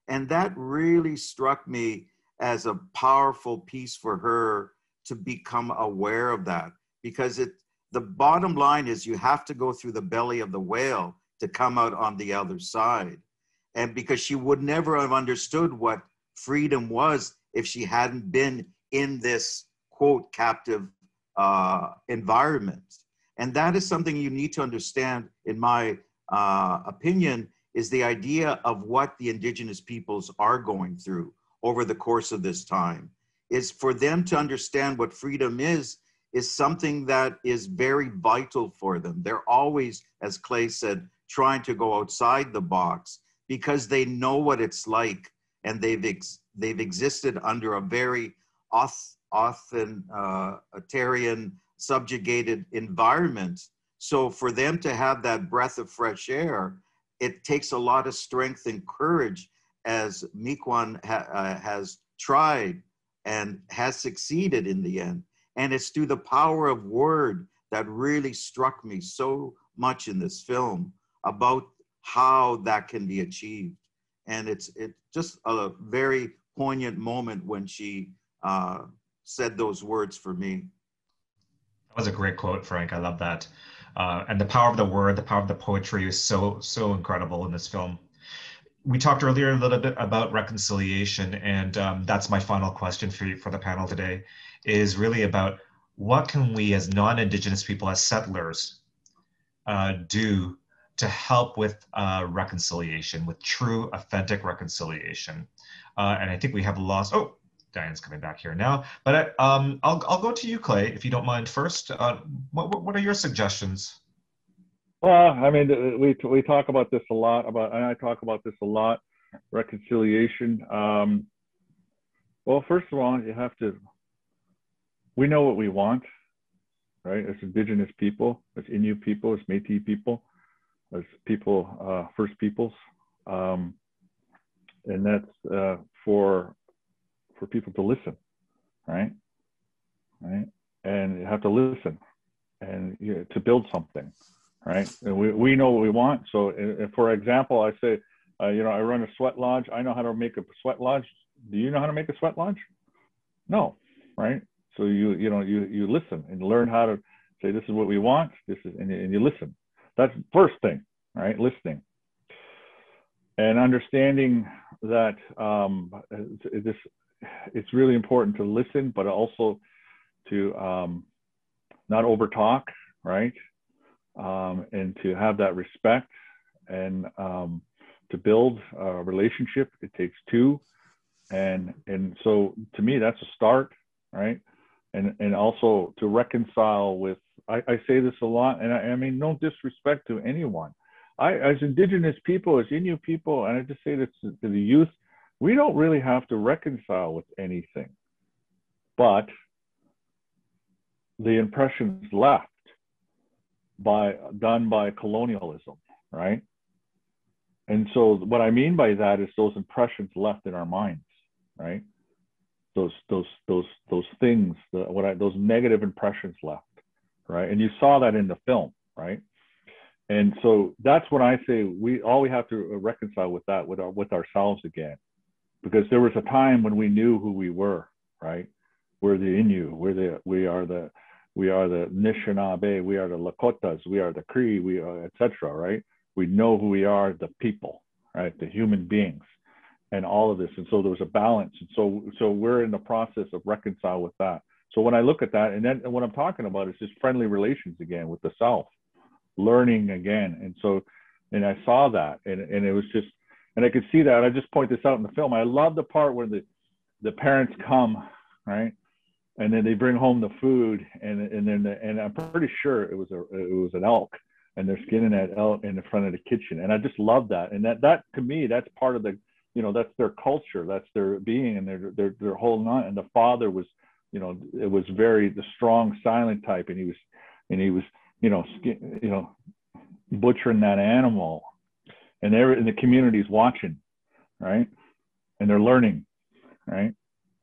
And that really struck me as a powerful piece for her to become aware of that, because the bottom line is you have to go through the belly of the whale to come out on the other side. And because she would never have understood what freedom was if she hadn't been in this, quote, captive environment. And that is something you need to understand, in my opinion, is the idea of what the Indigenous peoples are going through over the course of this time. It's for them to understand what freedom is something that is very vital for them. They're always, as Clay said, trying to go outside the box, because they know what it's like, and they've existed under a very authoritarian, subjugated environment. So for them to have that breath of fresh air, it takes a lot of strength and courage, as Mi'kwan has tried and has succeeded in the end. And it's through the power of word that really struck me so much in this film about how that can be achieved. And it's just a very poignant moment when she said those words for me. That was a great quote, Frank. I love that. And the power of the word, the power of the poetry is so, so incredible in this film. We talked earlier a little bit about reconciliation, and that's my final question for you, for the panel today, is really about what can we as non-Indigenous people, as settlers, do to help with reconciliation, with true, authentic reconciliation. And I think we have lost, oh, Diane's coming back here now, but I'll go to you, Clay, if you don't mind first. What are your suggestions? Well, I mean, we talk about this a lot, and I talk about this a lot, reconciliation. Well, first of all, you have to, we know what we want, right? As Indigenous people, as Innu people, as Métis people, as people, First Peoples. And that's for people to listen, right? And you have to listen and to build something. right? And we know what we want. So if, for example, I say, you know, I run a sweat lodge. I know how to make a sweat lodge. Do you know how to make a sweat lodge? No, right? So you know, you listen and learn how to say, this is what we want. This is, and you listen. That's the first thing, right? Listening. And understanding that it's really important to listen, but also to not overtalk, right? And to have that respect, and to build a relationship, it takes two. And so to me, that's a start, right? And also to reconcile with, I say this a lot, and I mean, no disrespect to anyone. As Indigenous people, as Innu people, and I just say this to the youth, we don't really have to reconcile with anything, but the impressions left done by colonialism, right? And so what I mean by that is those impressions left in our minds, right? Those things, those negative impressions left, right? And you saw that in the film, right? And so that's when I say we have to reconcile with that, with ourselves again, because there was a time when we knew who we were, right? We're the Innu, we are the Anishinaabe, we are the Lakotas, we are the Cree, we are, etc. Right? We know who we are, the people, right? The human beings, and all of this. And so there was a balance. And so we're in the process of reconcile with that. So when I look at that, and then what I'm talking about is just friendly relations again with the self. Learning again. And so, and I saw that, and it was just, and I could see that. And I just point this out in the film. I love the part where the parents come, right, and then they bring home the food, and I'm pretty sure it was an elk, and they're skinning that elk in the front of the kitchen. And I just love that. And that to me, that's part of the, you know, that's their culture, that's their being, and their whole nut. And the father was, you know, it was very the strong silent type, and he was. You know, butchering that animal, and the community's watching, right? And they're learning, right?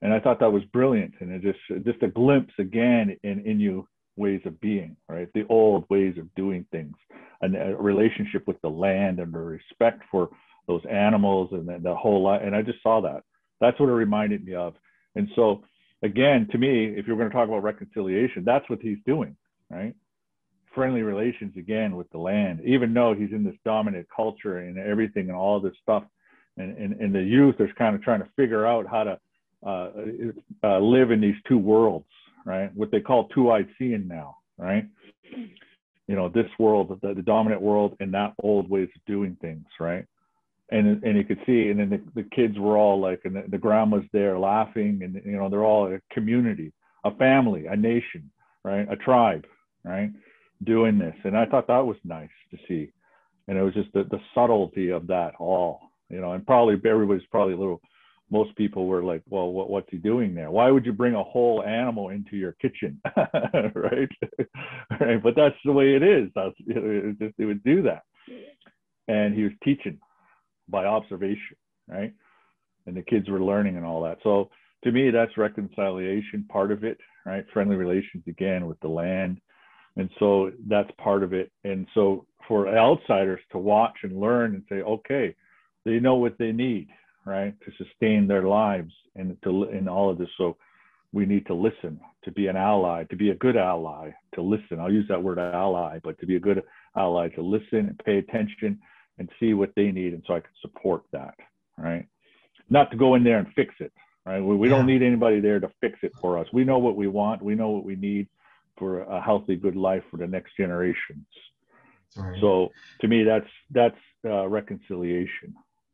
And I thought that was brilliant, and it just a glimpse again in Innu ways of being, right? The old ways of doing things, and a relationship with the land and the respect for those animals and the whole lot. And I just saw that. That's what it reminded me of. And so, again, to me, if you're going to talk about reconciliation, that's what he's doing, right? Friendly relations again with the land, even though he's in this dominant culture and everything and all this stuff, and the youth is kind of trying to figure out how to live in these two worlds, right? What they call two-eyed seeing now, right? You know, this world, the dominant world, and that old ways of doing things, right? And you could see, and then the kids were all like, and the grandma's there laughing, and you know, they're all a community, a family, a nation, right? A tribe, right? Doing this. And I thought that was nice to see, and it was just the subtlety of that all, you know. And probably everybody's probably a little, most people were like, well, what's he doing there? Why would you bring a whole animal into your kitchen? Right? Right, but that's the way it is. That's, they would do that. And he was teaching by observation, right? And the kids were learning and all that. So to me, that's reconciliation, part of it, right? Friendly relations again with the land. And so that's part of it. And so for outsiders to watch and learn and say, okay, they know what they need, right, to sustain their lives and all of this. So we need to listen, to be an ally, to be a good ally, to listen. I'll use that word ally, but to be a good ally, to listen and pay attention and see what they need. And so I can support that, right? Not to go in there and fix it, right? We don't need anybody there to fix it for us. We know what we want. We know what we need for a healthy, good life for the next generations. Right. So to me, that's reconciliation,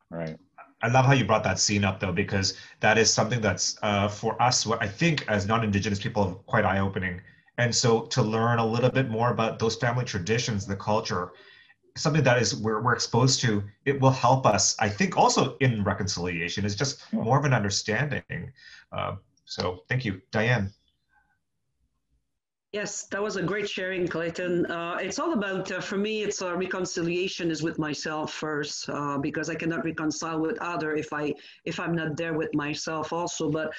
right? I love how you brought that scene up, though, because that is something that's for us, what I think as non-Indigenous people, quite eye-opening. And so to learn a little bit more about those family traditions, the culture, something that is we're exposed to, it will help us, I think, also in reconciliation. It's just more of an understanding. So thank you, Diane. Yes, that was a great sharing, Clayton. It's all about, for me, it's reconciliation is with myself first, because I cannot reconcile with other if I'm not there with myself also. But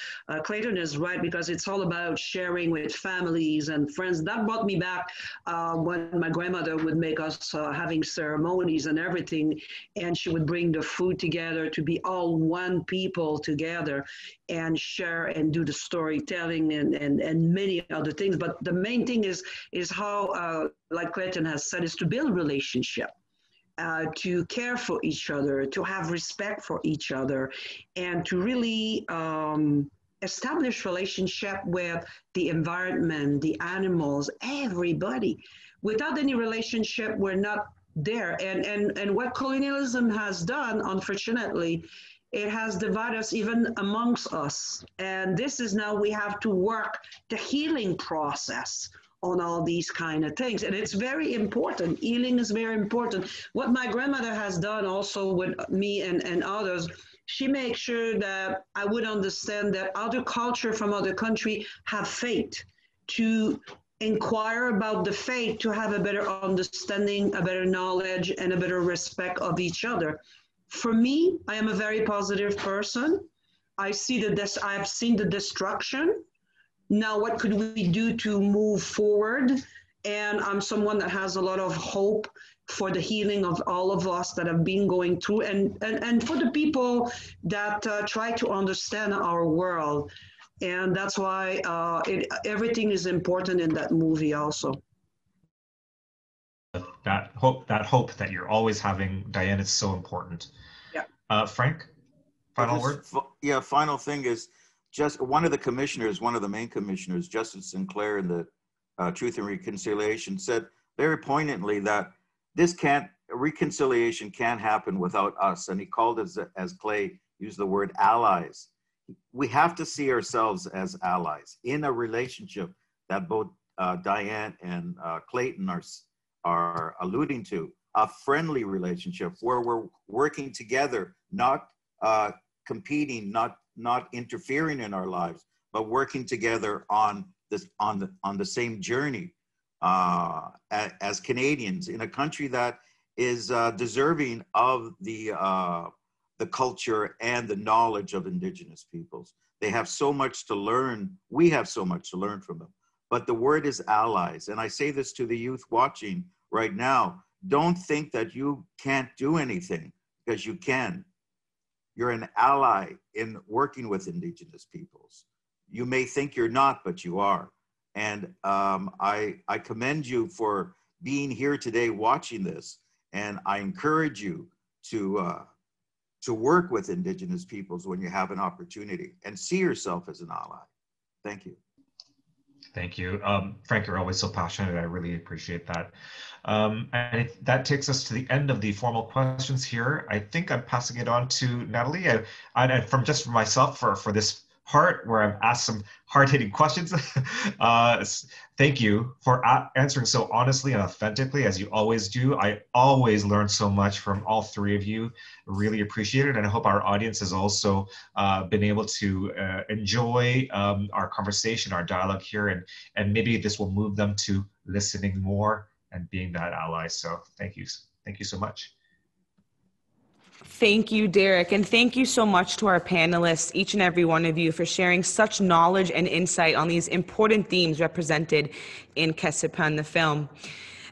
Clayton is right, because it's all about sharing with families and friends. That brought me back when my grandmother would make us having ceremonies and everything, and she would bring the food together to be all one people together and share and do the storytelling and many other things. But the main thing is how, like Clayton has said, is to build relationship, to care for each other, to have respect for each other, and to really establish relationship with the environment, the animals, everybody. Without any relationship, we're not there. And what colonialism has done, unfortunately, it has divided us even amongst us. And this is now we have to work the healing process on all these kind of things. And it's very important. Healing is very important. What my grandmother has done also with me and others, she makes sure that I would understand that other culture from other country have faith, to inquire about the faith, to have a better understanding, a better knowledge, and a better respect of each other. For me, I am a very positive person. I have seen the destruction. Now, what could we do to move forward? And I'm someone that has a lot of hope for the healing of all of us that have been going through, and for the people that try to understand our world. And that's why everything is important in that movie also. That hope that you're always having, Diane, is so important. Yeah. Frank, final word? Yeah, final thing is, just one of the main commissioners, Justice Sinclair, in the Truth and Reconciliation, said very poignantly that reconciliation can't happen without us. And he called us, as Clay used the word, allies. We have to see ourselves as allies in a relationship that both Diane and Clayton are alluding to, a friendly relationship where we're working together, not competing, not interfering in our lives, but working together on the same journey as Canadians in a country that is deserving of the culture and the knowledge of Indigenous peoples. They have so much to learn. We have so much to learn from them. But the word is allies. And I say this to the youth watching right now. Don't think that you can't do anything, because you can. You're an ally in working with Indigenous peoples. You may think you're not, but you are. And I commend you for being here today watching this. And I encourage you to work with Indigenous peoples when you have an opportunity, and see yourself as an ally. Thank you. Thank you. Frank, you're always so passionate. I really appreciate that. And that takes us to the end of the formal questions here. I think I'm passing it on to Natalie. And from myself for this part where I've asked some hard-hitting questions. Thank you for answering so honestly and authentically, as you always do. I always learn so much from all three of you. Really appreciate it, and I hope our audience has also been able to enjoy our conversation, our dialogue here, and maybe this will move them to listening more and being that ally. So thank you so much. Thank you, Derek, and thank you so much to our panelists, each and every one of you, for sharing such knowledge and insight on these important themes represented in Kuessipan, the film.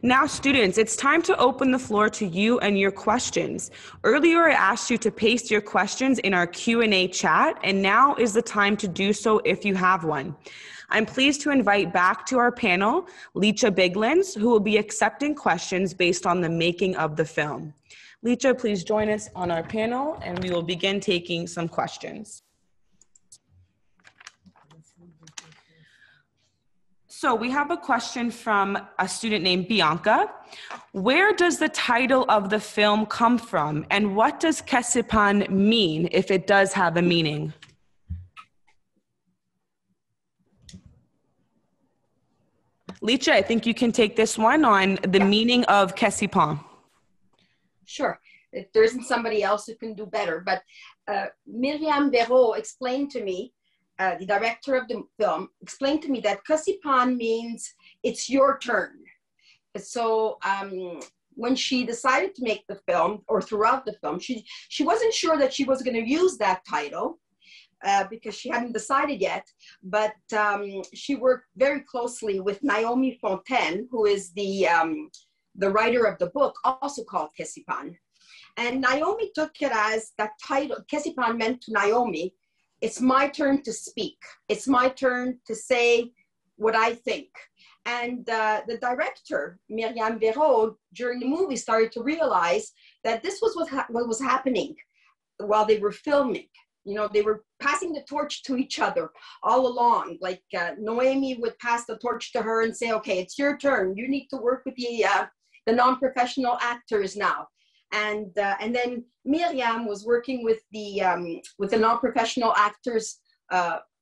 Now, students, it's time to open the floor to you and your questions. Earlier, I asked you to paste your questions in our Q&A chat, and now is the time to do so if you have one. I'm pleased to invite back to our panel, Alicia Biglands, who will be accepting questions based on the making of the film. Alicia, please join us on our panel, and we will begin taking some questions. So we have a question from a student named Bianca. Where does the title of the film come from, and what does Kuessipan mean, if it does have a meaning? Alicia, I think you can take this one on the meaning of Kuessipan. Sure, if there isn't somebody else who can do better, but Myriam Verreault explained to me, the director of the film, explained to me that Kuessipan means it's your turn. So when she decided to make the film, or throughout the film, she wasn't sure that she was going to use that title because she hadn't decided yet, but she worked very closely with Naomi Fontaine, who is the writer of the book, also called Kuessipan. And Naomi took it as that title, Kuessipan meant to Naomi, it's my turn to speak. It's my turn to say what I think. And the director, Myriam Verreault, during the movie started to realize that this was what was happening while they were filming. You know, they were passing the torch to each other all along. Like Naomi would pass the torch to her and say, okay, it's your turn. You need to work with the non-professional actors now. And then Myriam was working with the non-professional actors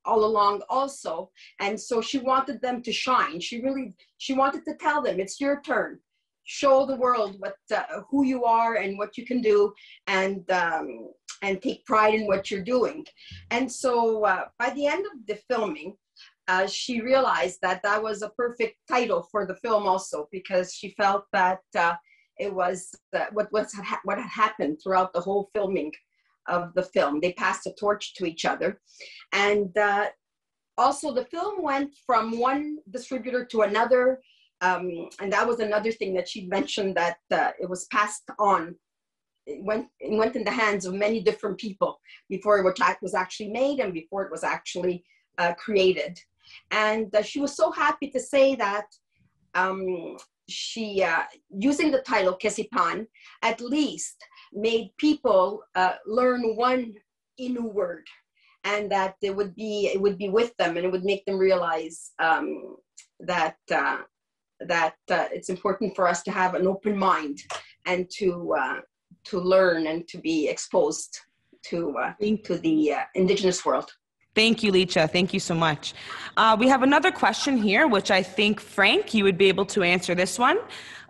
all along also. And so she wanted them to shine. She wanted to tell them, it's your turn. Show the world what, who you are and what you can do, and take pride in what you're doing. And so by the end of the filming, she realized that that was a perfect title for the film also, because she felt that it was what had happened throughout the whole filming of the film. They passed the torch to each other. And also the film went from one distributor to another. And that was another thing that she mentioned, that it was passed on. It went in the hands of many different people before it was actually made and before it was actually created. And she was so happy to say that she, using the title Kuessipan, at least made people learn one Innu word, and that it would be with them, and it would make them realize that it's important for us to have an open mind and to learn and to be exposed to the indigenous world. Thank you, Licha. Thank you so much. We have another question here, which I think, Frank, you would be able to answer this one.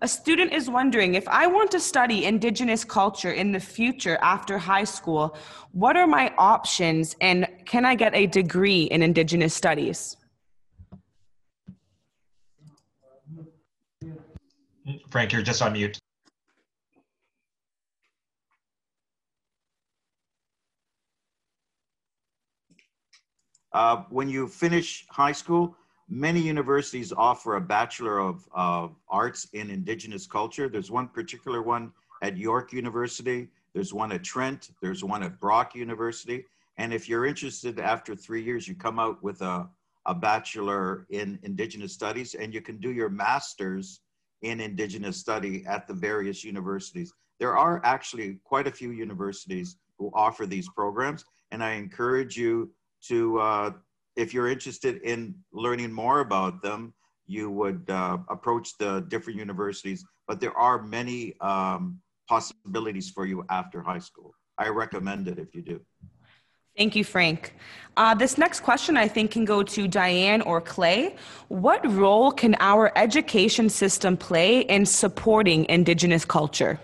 A student is wondering, if I want to study indigenous culture in the future after high school, what are my options, and can I get a degree in indigenous studies? Frank, you're just on mute. When you finish high school, many universities offer a Bachelor of Arts in Indigenous Culture. There's one particular one at York University. There's one at Trent. There's one at Brock University. And if you're interested, after 3 years, you come out with a Bachelor in Indigenous Studies, and you can do your Master's in Indigenous Study at the various universities. There are actually quite a few universities who offer these programs, and I encourage you to, if you're interested in learning more about them, you would approach the different universities, but there are many possibilities for you after high school. I recommend it if you do. Thank you, Frank. This next question I think can go to Diane or Clay. What role can our education system play in supporting Indigenous culture?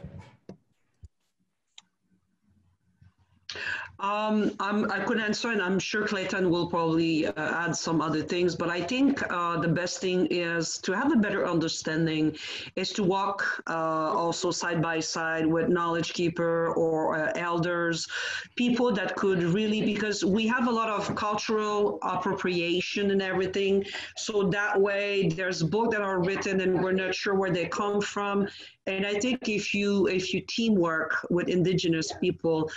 I could answer, and I'm sure Clayton will probably add some other things, but I think the best thing is to have a better understanding, is to walk also side by side with knowledge keeper or elders, people that could really, because we have a lot of cultural appropriation and everything, so that way there's books that are written and we're not sure where they come from. And I think if you teamwork with Indigenous people,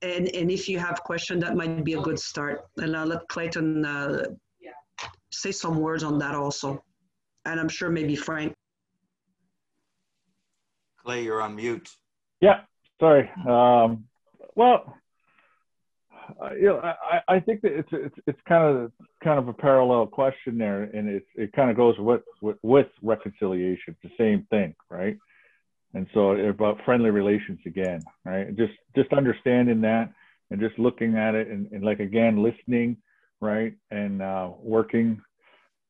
and if you have questions, that might be a good start. And I'll let Clayton say some words on that also. And I'm sure maybe Frank. Clay, you're on mute. Yeah, sorry. Well, you know, I think that it's kind of a parallel question there, and it kind of goes with reconciliation. It's the same thing, right? And so about friendly relations again, right? Just understanding that and just looking at it and like, again, listening, right? And working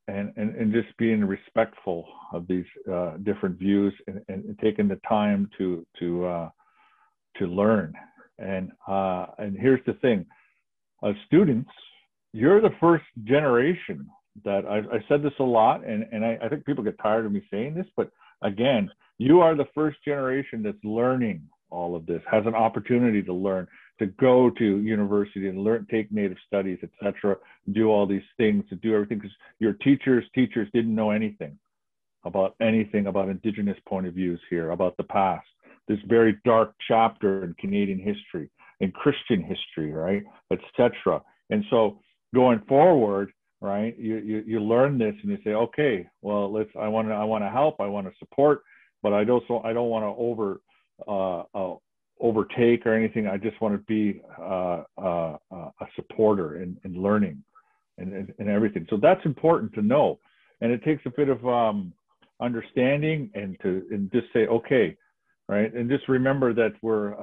and just being respectful of these different views and taking the time to learn. And here's the thing, as students, you're the first generation that I said this a lot, and I think people get tired of me saying this, but again, you are the first generation that's learning all of this, has an opportunity to learn, to go to university and learn, take native studies, etc., do all these things, to do everything, because your teachers didn't know anything about Indigenous point of views here, about the past, this very dark chapter in Canadian history, in Christian history, right, etc. And so going forward, right, you learn this and you say, okay, well, I want to help, I want to support, but I don't want to overtake or anything. I just want to be a supporter in learning and everything. So that's important to know, and it takes a bit of understanding and just say, okay, right, and just remember that we're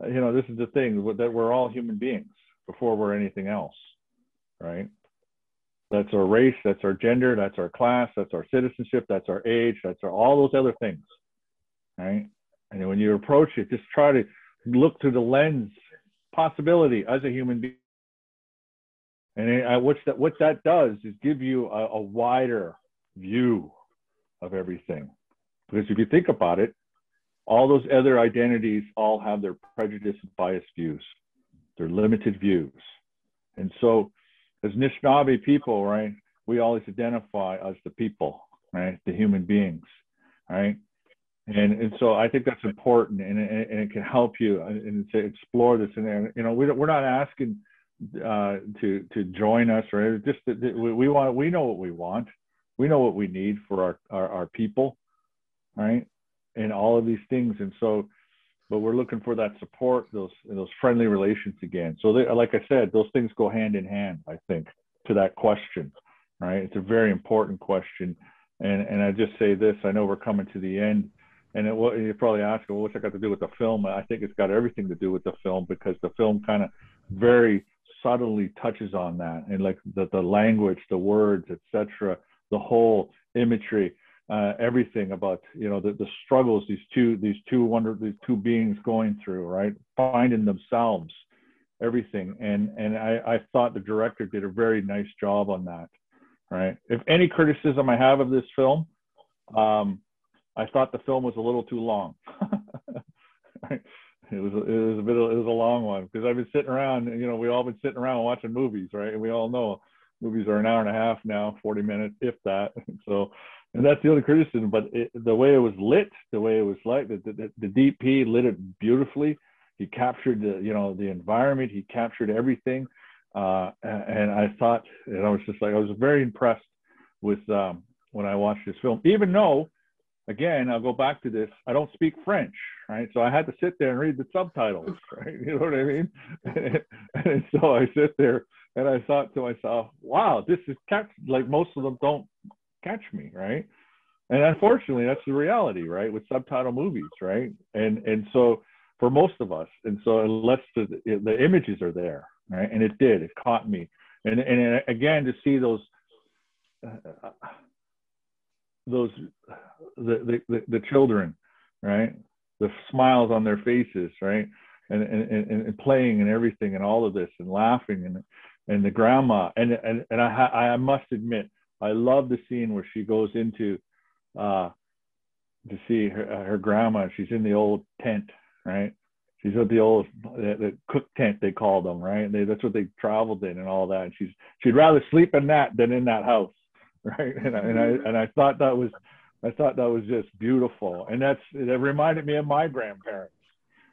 this is the thing, that we're all human beings before we're anything else, right? That's our race, that's our gender, that's our class, that's our citizenship, that's our age, that's all those other things, right? And when you approach it, just try to look through the lens possibility as a human being. And what that does is give you a wider view of everything. Because if you think about it, all those other identities all have their prejudice and biased views, their limited views. And so, as Anishinaabe people, right, we always identify as the people, right, the human beings, right? And so I think that's important, and it can help you and to explore this. And we're not asking to join us, right? Just we know what we want, we know what we need for our people, right? And all of these things, and so. But we're looking for that support, those friendly relations again. So like I said, those things go hand in hand, I think, to that question, right? It's a very important question. And I just say this, I know we're coming to the end, and you're probably asking, well, what's that got to do with the film? I think it's got everything to do with the film, because the film kind of very subtly touches on that. And like the language, the words, etc., the whole imagery, everything about the struggles these two beings going through, right, finding themselves, everything, and I thought the director did a very nice job on that, right? If any criticism I have of this film, I thought the film was a little too long. Right? It was a long one, because I've been sitting around, we all been sitting around watching movies, right? And we all know movies are an hour and a half now, 40 minutes if that. So. And that's the only criticism, but the way it was lit, the way it was like, the DP lit it beautifully. He captured the environment, he captured everything. And I thought, and I was just like, I was very impressed with when I watched this film, even though, again, I'll go back to this, I don't speak French, right? So I had to sit there and read the subtitles, right? You know what I mean? And so I sit there and I thought to myself, wow, this is like most of them don't catch me, right? And unfortunately, that's the reality, right, with subtitle movies, right? And so for most of us, and so unless the images are there, right? And it caught me, and again, to see the children, right, the smiles on their faces, right, and playing and everything and all of this and laughing and the grandma, and I must admit, I love the scene where she goes into to see her grandma. She's in the old tent, right? She's at the old the cook tent, they call them, right? That's what they traveled in and all that. And she'd rather sleep in that than in that house, right? And I thought that was just beautiful. And that reminded me of my grandparents,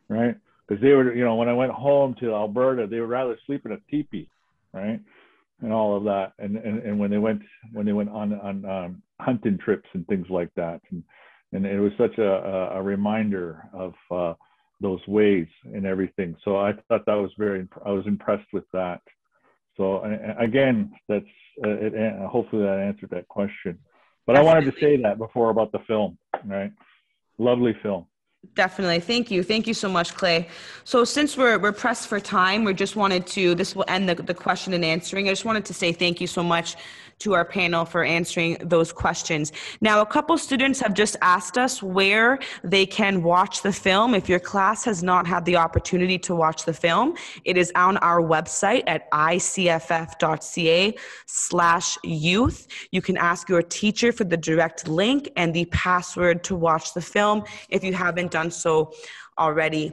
right? Because they were, when I went home to Alberta, they would rather sleep in a teepee, right? And all of that, and when they went on hunting trips and things like that, and it was such a reminder of those ways and everything. So I thought that was I was impressed with that. So again, that's it, and hopefully that answered that question. But I wanted to say that before about the film, right? Lovely film. Definitely. Thank you. Thank you so much, Clay. So since we're pressed for time, we just wanted to, this will end the question and answering. I just wanted to say thank you so much to our panel for answering those questions. Now, a couple students have just asked us where they can watch the film. If your class has not had the opportunity to watch the film, it is on our website at icff.ca/youth. You can ask your teacher for the direct link and the password to watch the film if you haven't done so already.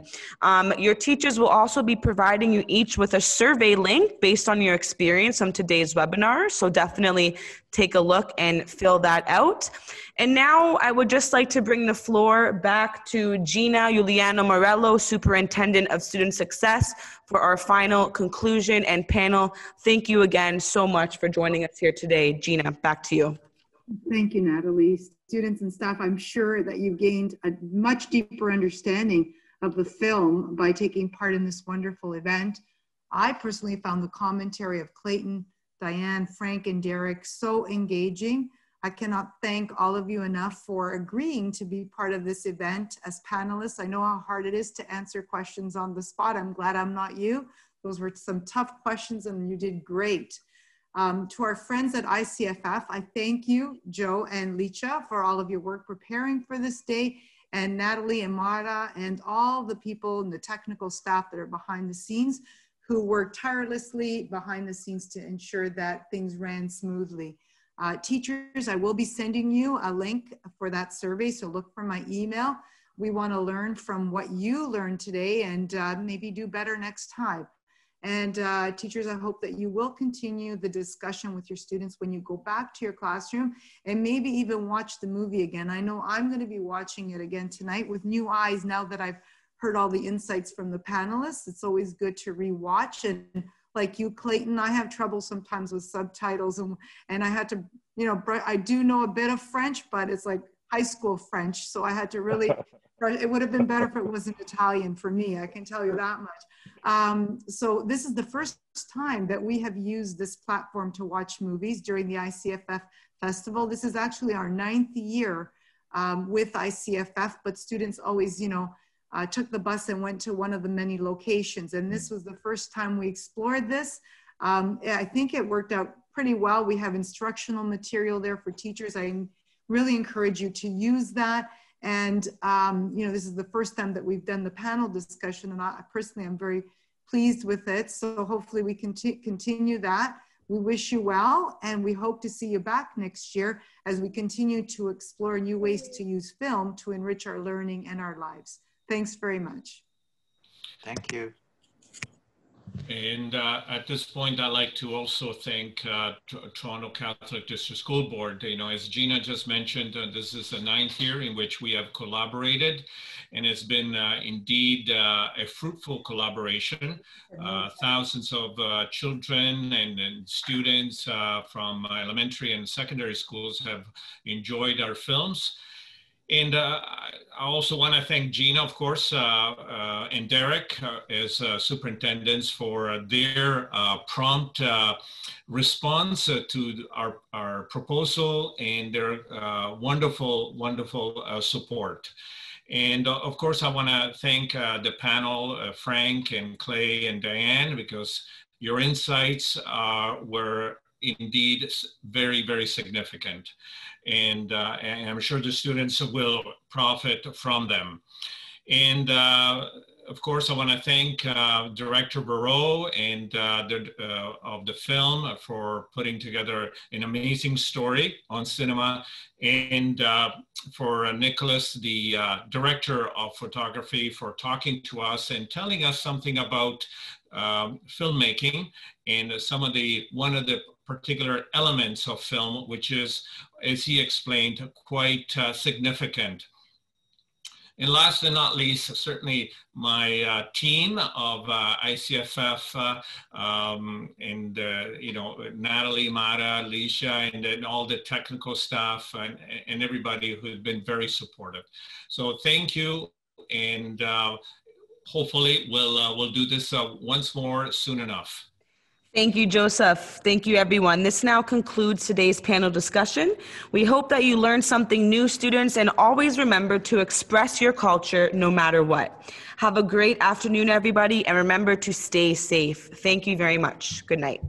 Your teachers will also be providing you each with a survey link based on your experience on today's webinar. So definitely take a look and fill that out. And now I would just like to bring the floor back to Gina Iuliano Morello, Superintendent of Student Success, for our final conclusion and panel. Thank you again so much for joining us here today. Gina, back to you. Thank you, Natalie. Students and staff, I'm sure that you've gained a much deeper understanding of the film by taking part in this wonderful event. I personally found the commentary of Clayton, Diane, Frank, and Derek so engaging. I cannot thank all of you enough for agreeing to be part of this event as panelists. I know how hard it is to answer questions on the spot. I'm glad I'm not you. Those were some tough questions and you did great. To our friends at ICFF, I thank you, Joe and Licha, for all of your work preparing for this day, and Natalie and Mara and all the people and the technical staff that are behind the scenes who worked tirelessly behind the scenes to ensure that things ran smoothly. Teachers, I will be sending you a link for that survey, so look for my email. We want to learn from what you learned today and maybe do better next time. And teachers, I hope that you will continue the discussion with your students when you go back to your classroom and maybe even watch the movie again. I know I'm going to be watching it again tonight with new eyes now that I've heard all the insights from the panelists. It's always good to rewatch. And like you, Clayton, I have trouble sometimes with subtitles and I had to, you know, I do know a bit of French, but it's like high school French. So I had to really... It would have been better if it wasn't Italian for me, I can tell you that much. So this is the first time that we have used this platform to watch movies during the ICFF Festival. This is actually our 9th year with ICFF, but students always, you know, took the bus and went to one of the many locations. And this was the first time we explored this. I think it worked out pretty well. We have instructional material there for teachers. I really encourage you to use that. And, you know, this is the first time that we've done the panel discussion, and I personally am very pleased with it. So hopefully we can continue that. We wish you well, and we hope to see you back next year as we continue to explore new ways to use film to enrich our learning and our lives. Thanks very much. Thank you. And at this point, I'd like to also thank Toronto Catholic District School Board. You know, as Gina just mentioned, this is the 9th year in which we have collaborated, and it's been indeed a fruitful collaboration. Thousands of children and students from elementary and secondary schools have enjoyed our films. And I also want to thank Gina, of course, and Derek as superintendents for their prompt response to our proposal and their wonderful support. And of course, I want to thank the panel, Frank and Clay and Diane, because your insights were indeed very, very significant. And I'm sure the students will profit from them. And of course, I want to thank Director Verreault and of the film for putting together an amazing story on cinema, and for Nicolas, the Director of Photography, for talking to us and telling us something about filmmaking and one of the particular elements of film, which is, as he explained, quite significant. And last but not least, certainly my team of ICFF and, you know, Natalie, Mara, Alicia, and then all the technical staff and everybody who's been very supportive. So thank you, and hopefully we'll do this once more soon enough. Thank you, Joseph. Thank you, everyone. This now concludes today's panel discussion. We hope that you learned something new, students, and always remember to express your culture no matter what. Have a great afternoon, everybody, and remember to stay safe. Thank you very much. Good night.